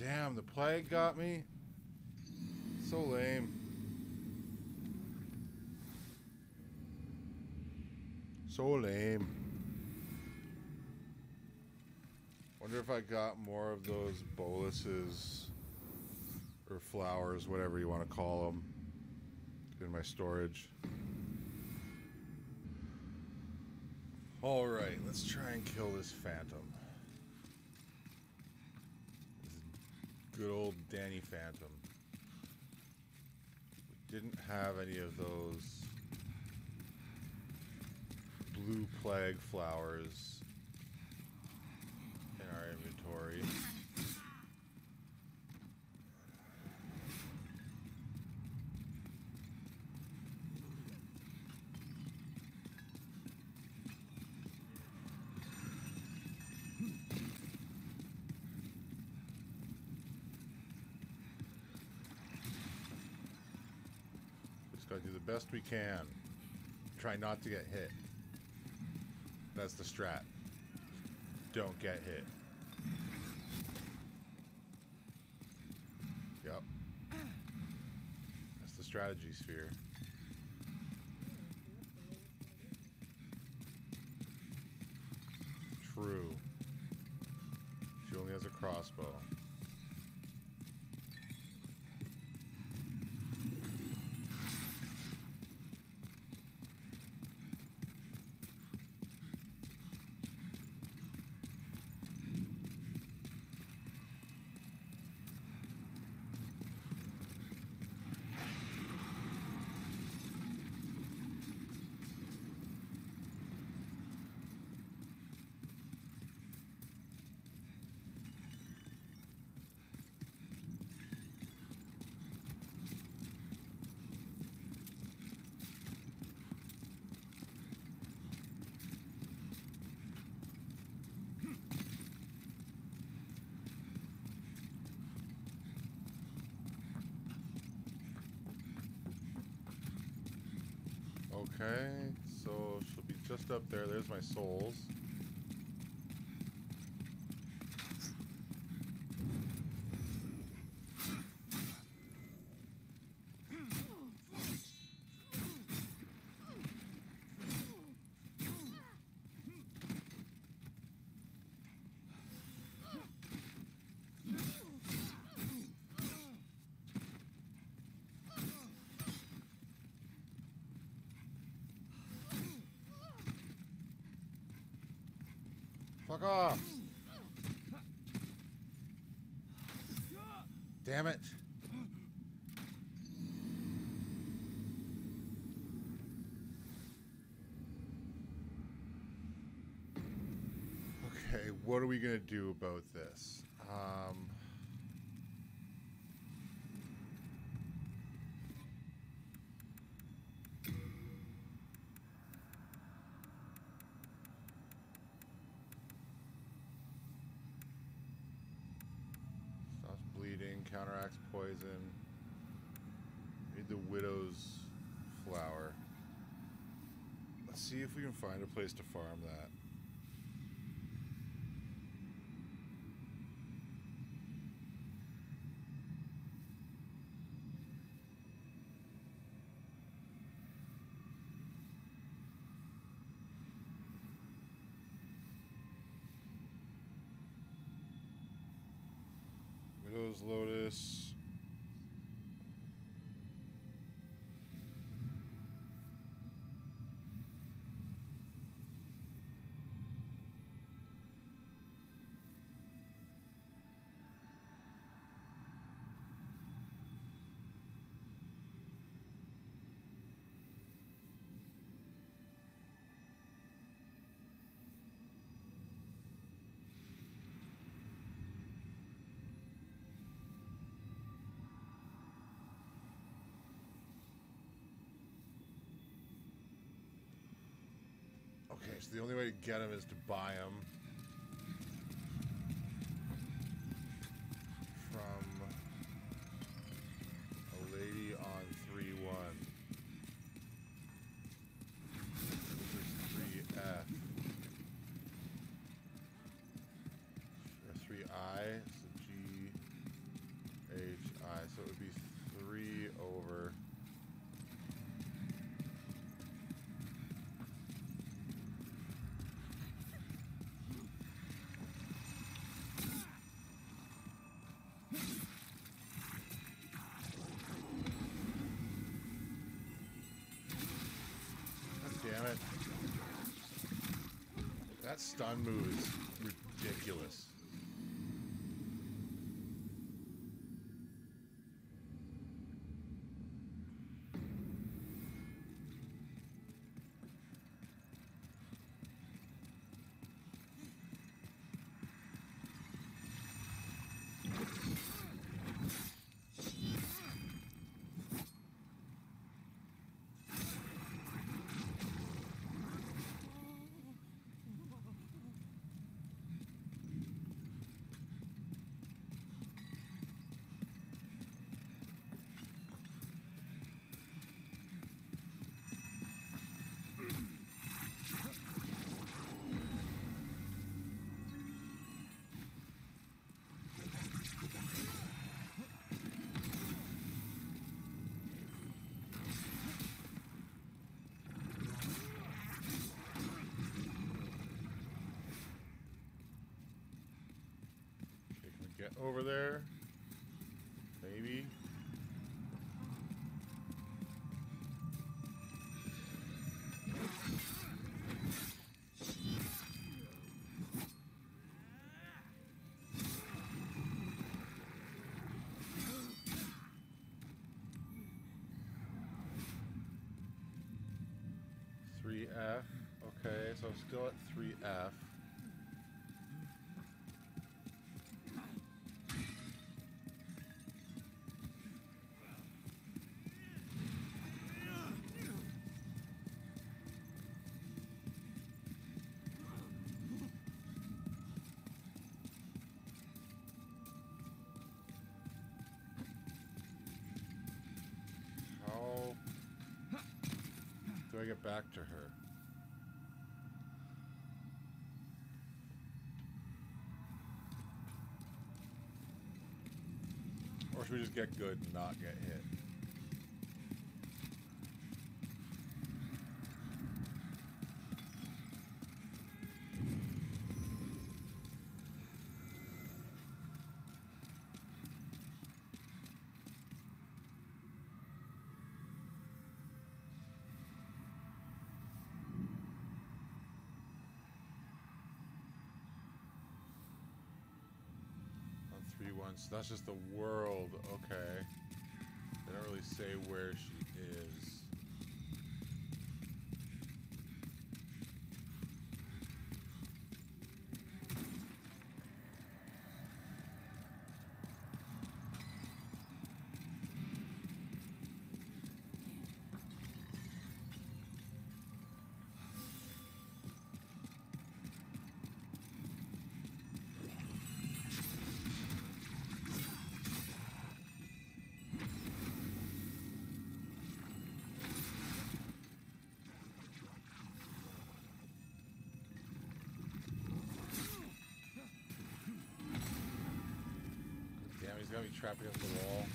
Damn, the plague got me. So lame. So lame. Wonder if I got more of those boluses or flowers, whatever you want to call them, in my storage. All right, let's try and kill this phantom. Good old Danny Phantom. We didn't have any of those blue plague flowers in our inventory. Gotta do the best we can. Try not to get hit. That's the strat. Don't get hit. Yep. That's the strategy sphere. True. She only has a crossbow. Okay, so she'll be just up there. There's my souls. Fuck off! Damn it! Okay, what are we gonna do about this? Counteracts poison. Need the widow's flower. Let's see if we can find a place to farm that. Widow's Lotus. Okay, so the only way to get them is to buy them from a lady on 3-1. Which is 3F. Or 3I, so GHI. So it would be 3 over... That stun move is ridiculous. Get over there, maybe. Three F. Okay, so I'm still at 3F. Do I get back to her? Or should we just get good and not get hit? So that's just the world, okay. They don't really say where she is. He's gonna be trapped against the wall.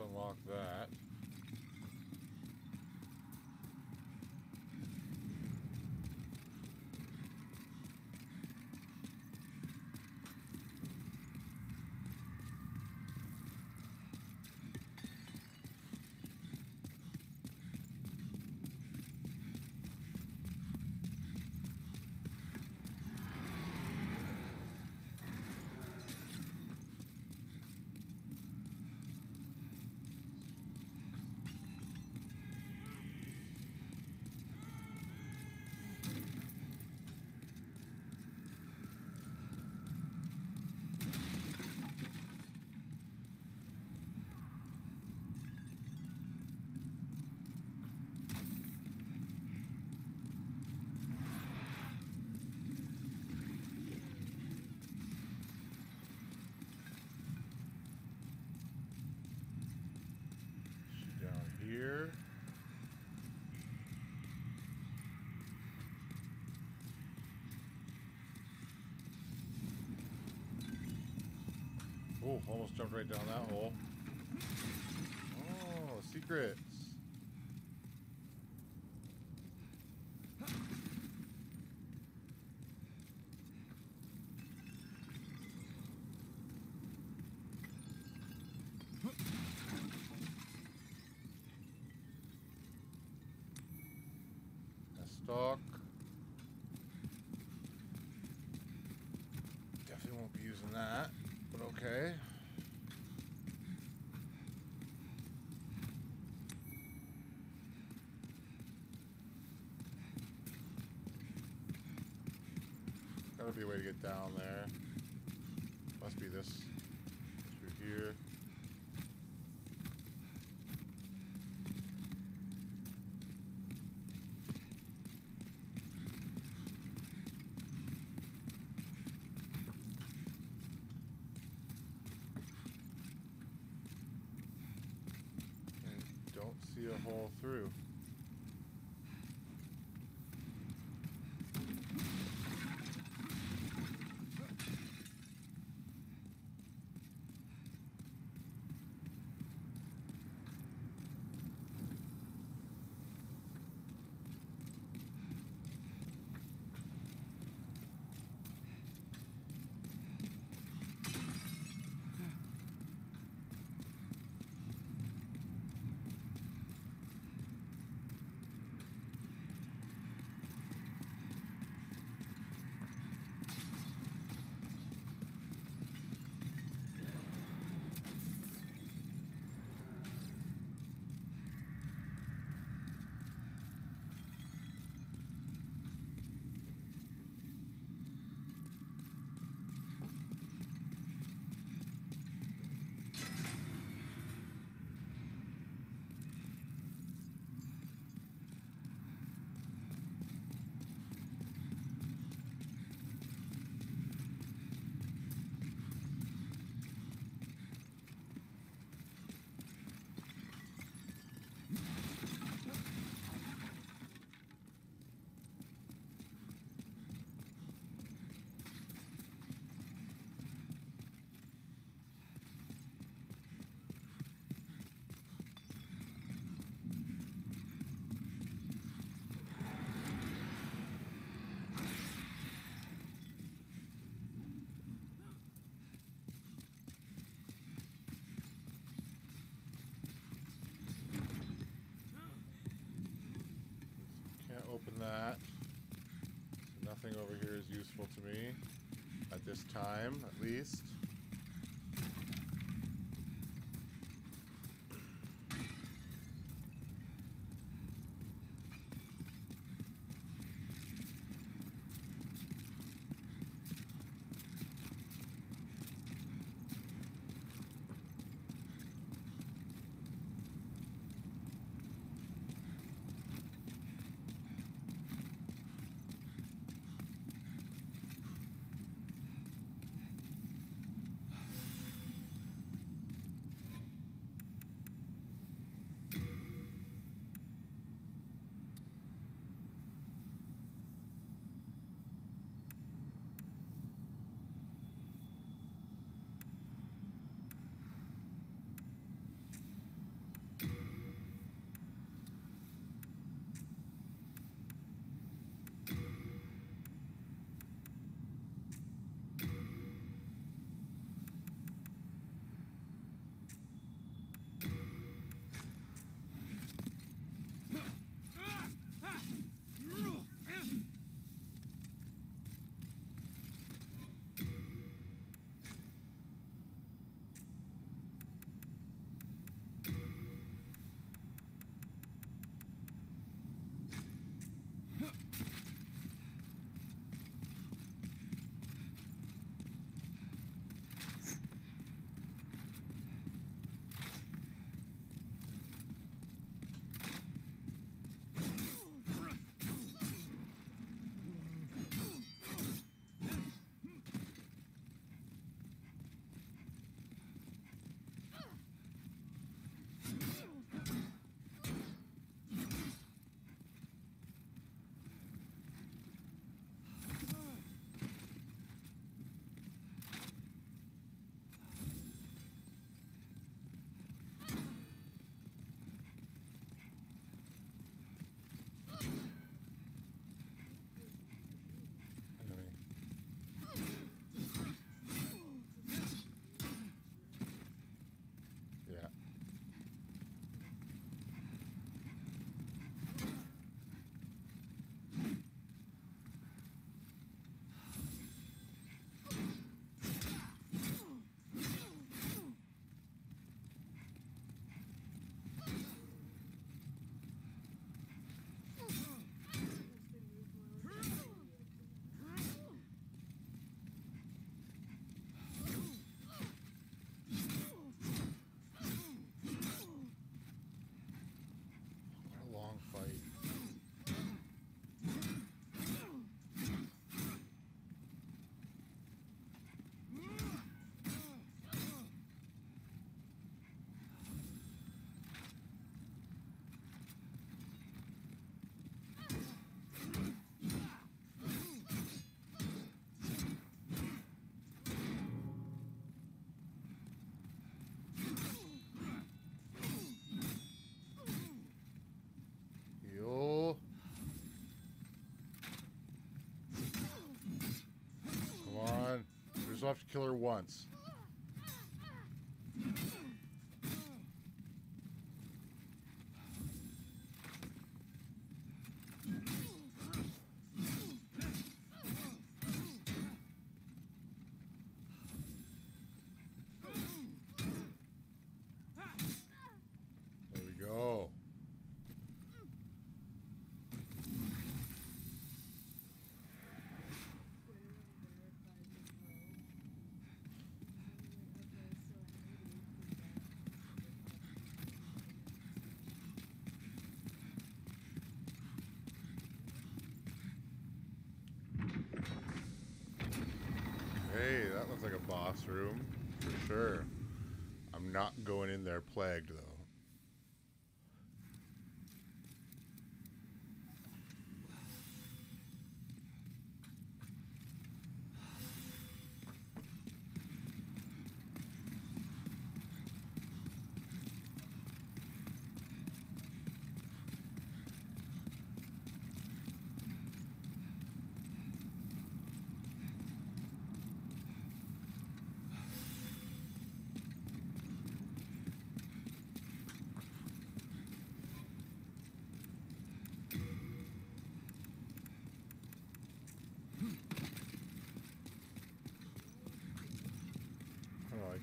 Unlock that. Oh, almost jumped right down that hole. Oh, secrets. A stalk. Definitely won't be using that. But okay. Gotta be a way to get down there. Must be this through here. A hole through. useful to me at this time, at least. So I have to kill her once. There we go. Like a boss room, for sure. I'm not going in there plagued, though.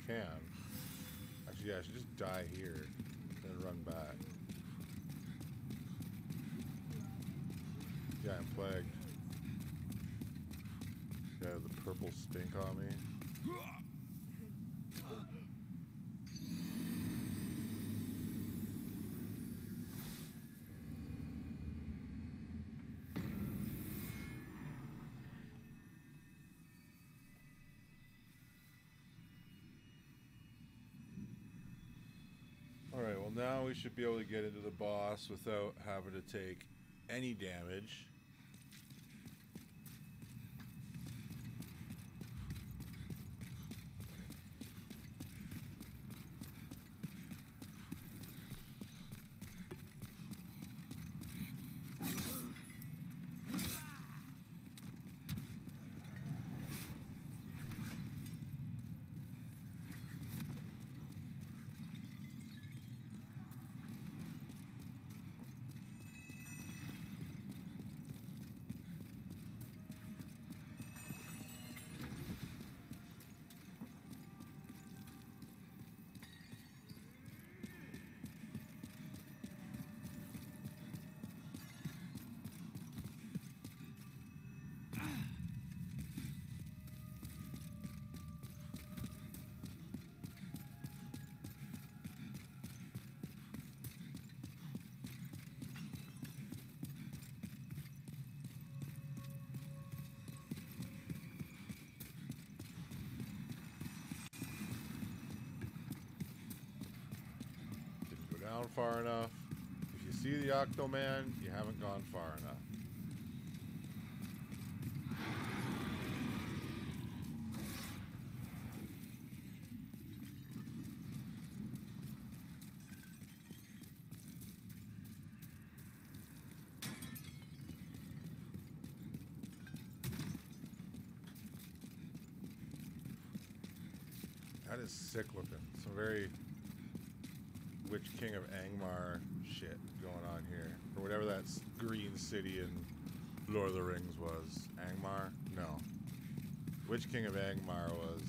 can. Actually, yeah, I should just die here and then run back. Yeah, I'm plagued. Yeah, the purple stink on me. Alright, well now we should be able to get into the boss without having to take any damage. Far enough. If you see the Octoman, you haven't gone far enough. That is sick looking. It's a very Witch King of Angmar shit going on here. Or whatever that green city in Lord of the Rings was. Angmar? No. Witch King of Angmar was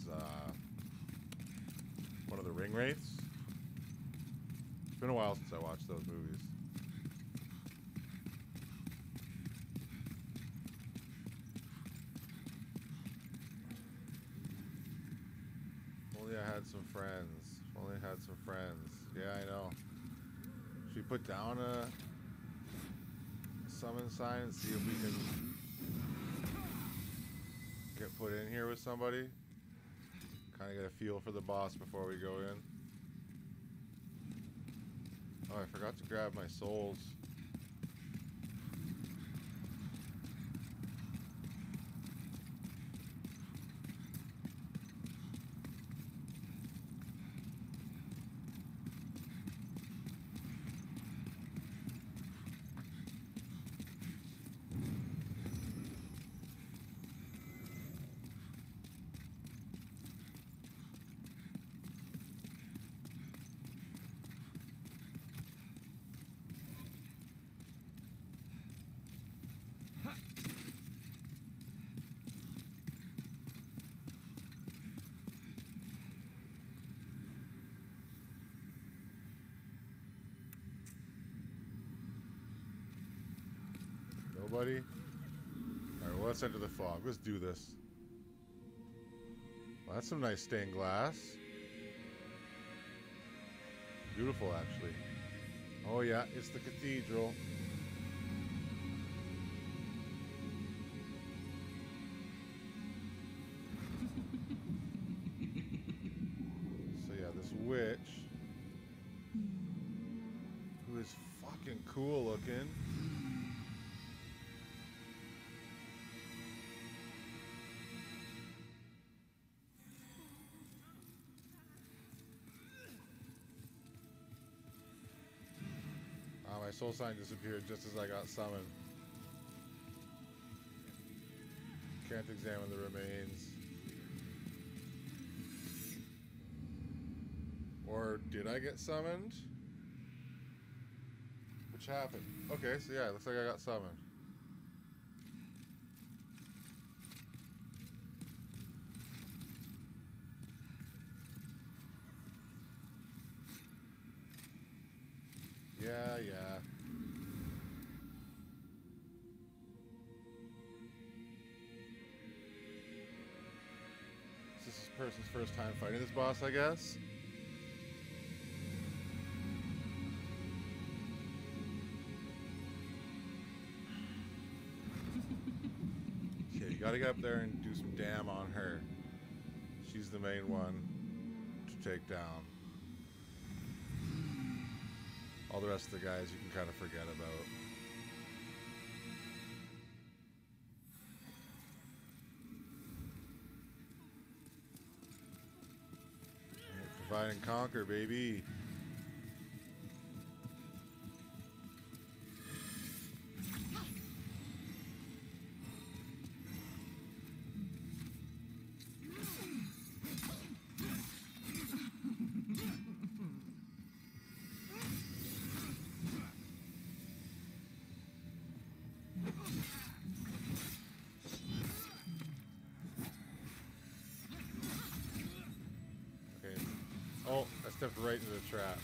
one of the ring wraiths. It's been a while since I watched those movies. Only I had some friends. Only had some friends. Yeah, I know. Should we put down a summon sign and see if we can get put in here with somebody? Kind of get a feel for the boss before we go in. Oh, I forgot to grab my souls. Buddy. Alright, well, let's enter the fog. Let's do this. Well, that's some nice stained glass. Beautiful, actually. Oh, yeah, it's the cathedral. So, yeah, this witch, who is fucking cool looking. My soul sign disappeared just as I got summoned. Can't examine the remains. Or did I get summoned? Which happened? Okay, so yeah, it looks like I got summoned. person's first time fighting this boss, I guess. Okay, you gotta get up there and do some damn on her. She's the main one to take down. All the rest of the guys you can kind of forget about. Divide and conquer, baby. Stepped right into the trap.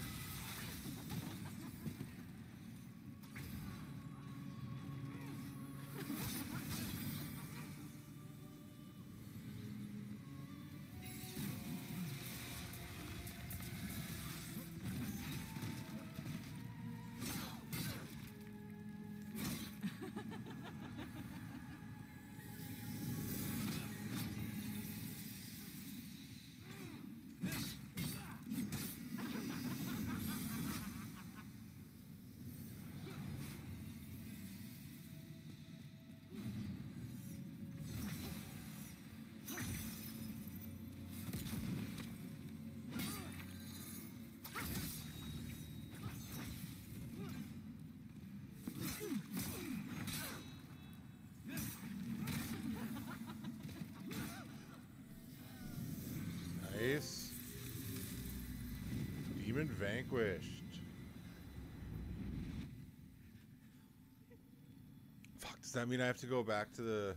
Demon vanquished. Fuck, does that mean I have to go back to the...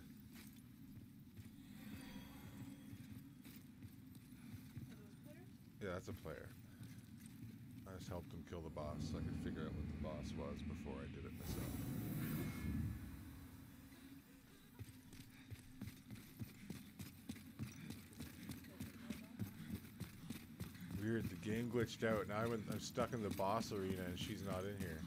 Yeah, that's a player. I just helped him kill the boss so I could figure out what the boss was before I did it myself. Weird, the game glitched out. Now I'm stuck in the boss arena and she's not in here.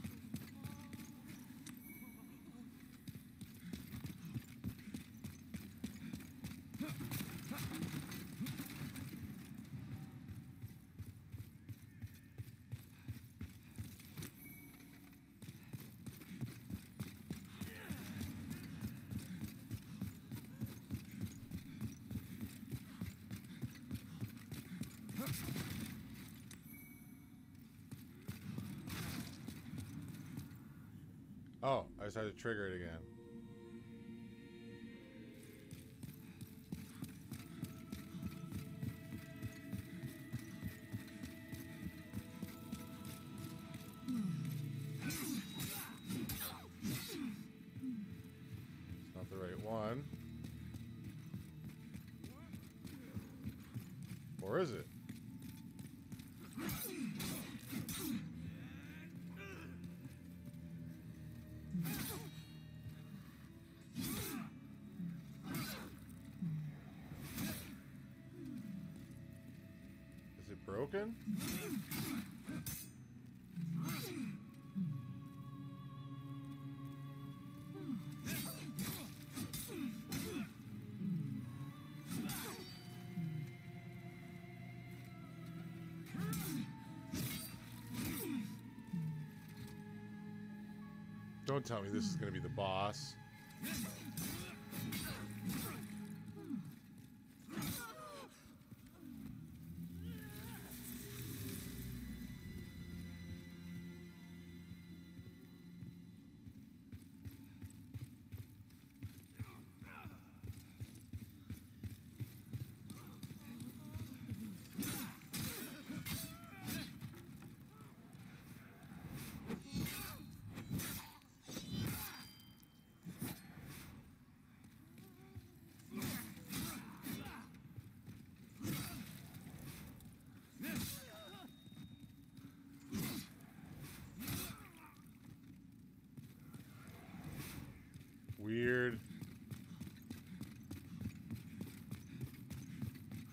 Oh, I decided to trigger it again. It's not the right one. Or is it? Broken? Don't tell me this is going to be the boss.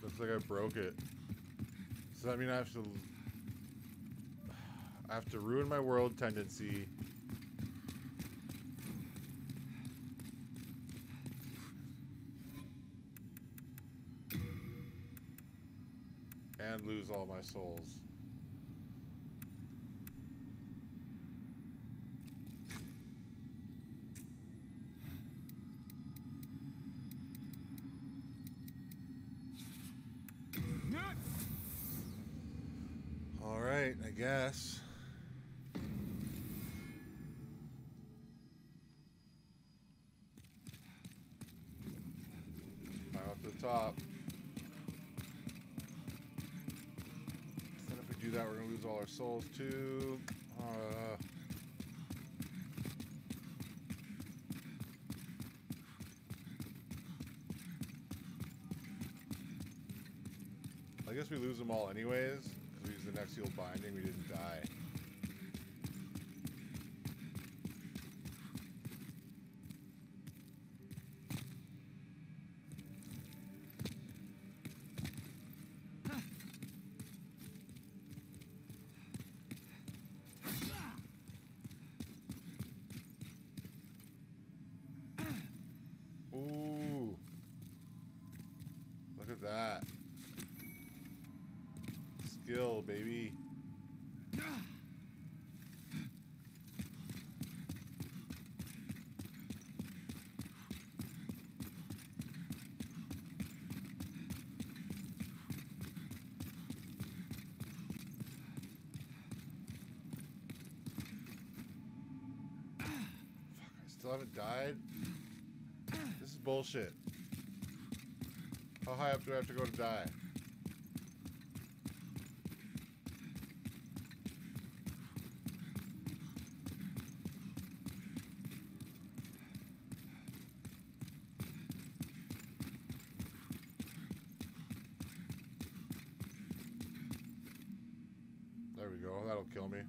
That's looks like I broke it. Does that mean I have to... I have to ruin my world tendency. And lose all my souls. Alright, I guess. Now up the top. Do that, we're gonna lose all our souls too. I guess we lose them all anyways, because we used the next seal binding, we didn't die. Baby. Fuck, I still haven't died? This is bullshit. How high up do I have to go to die? There we go, that'll kill me.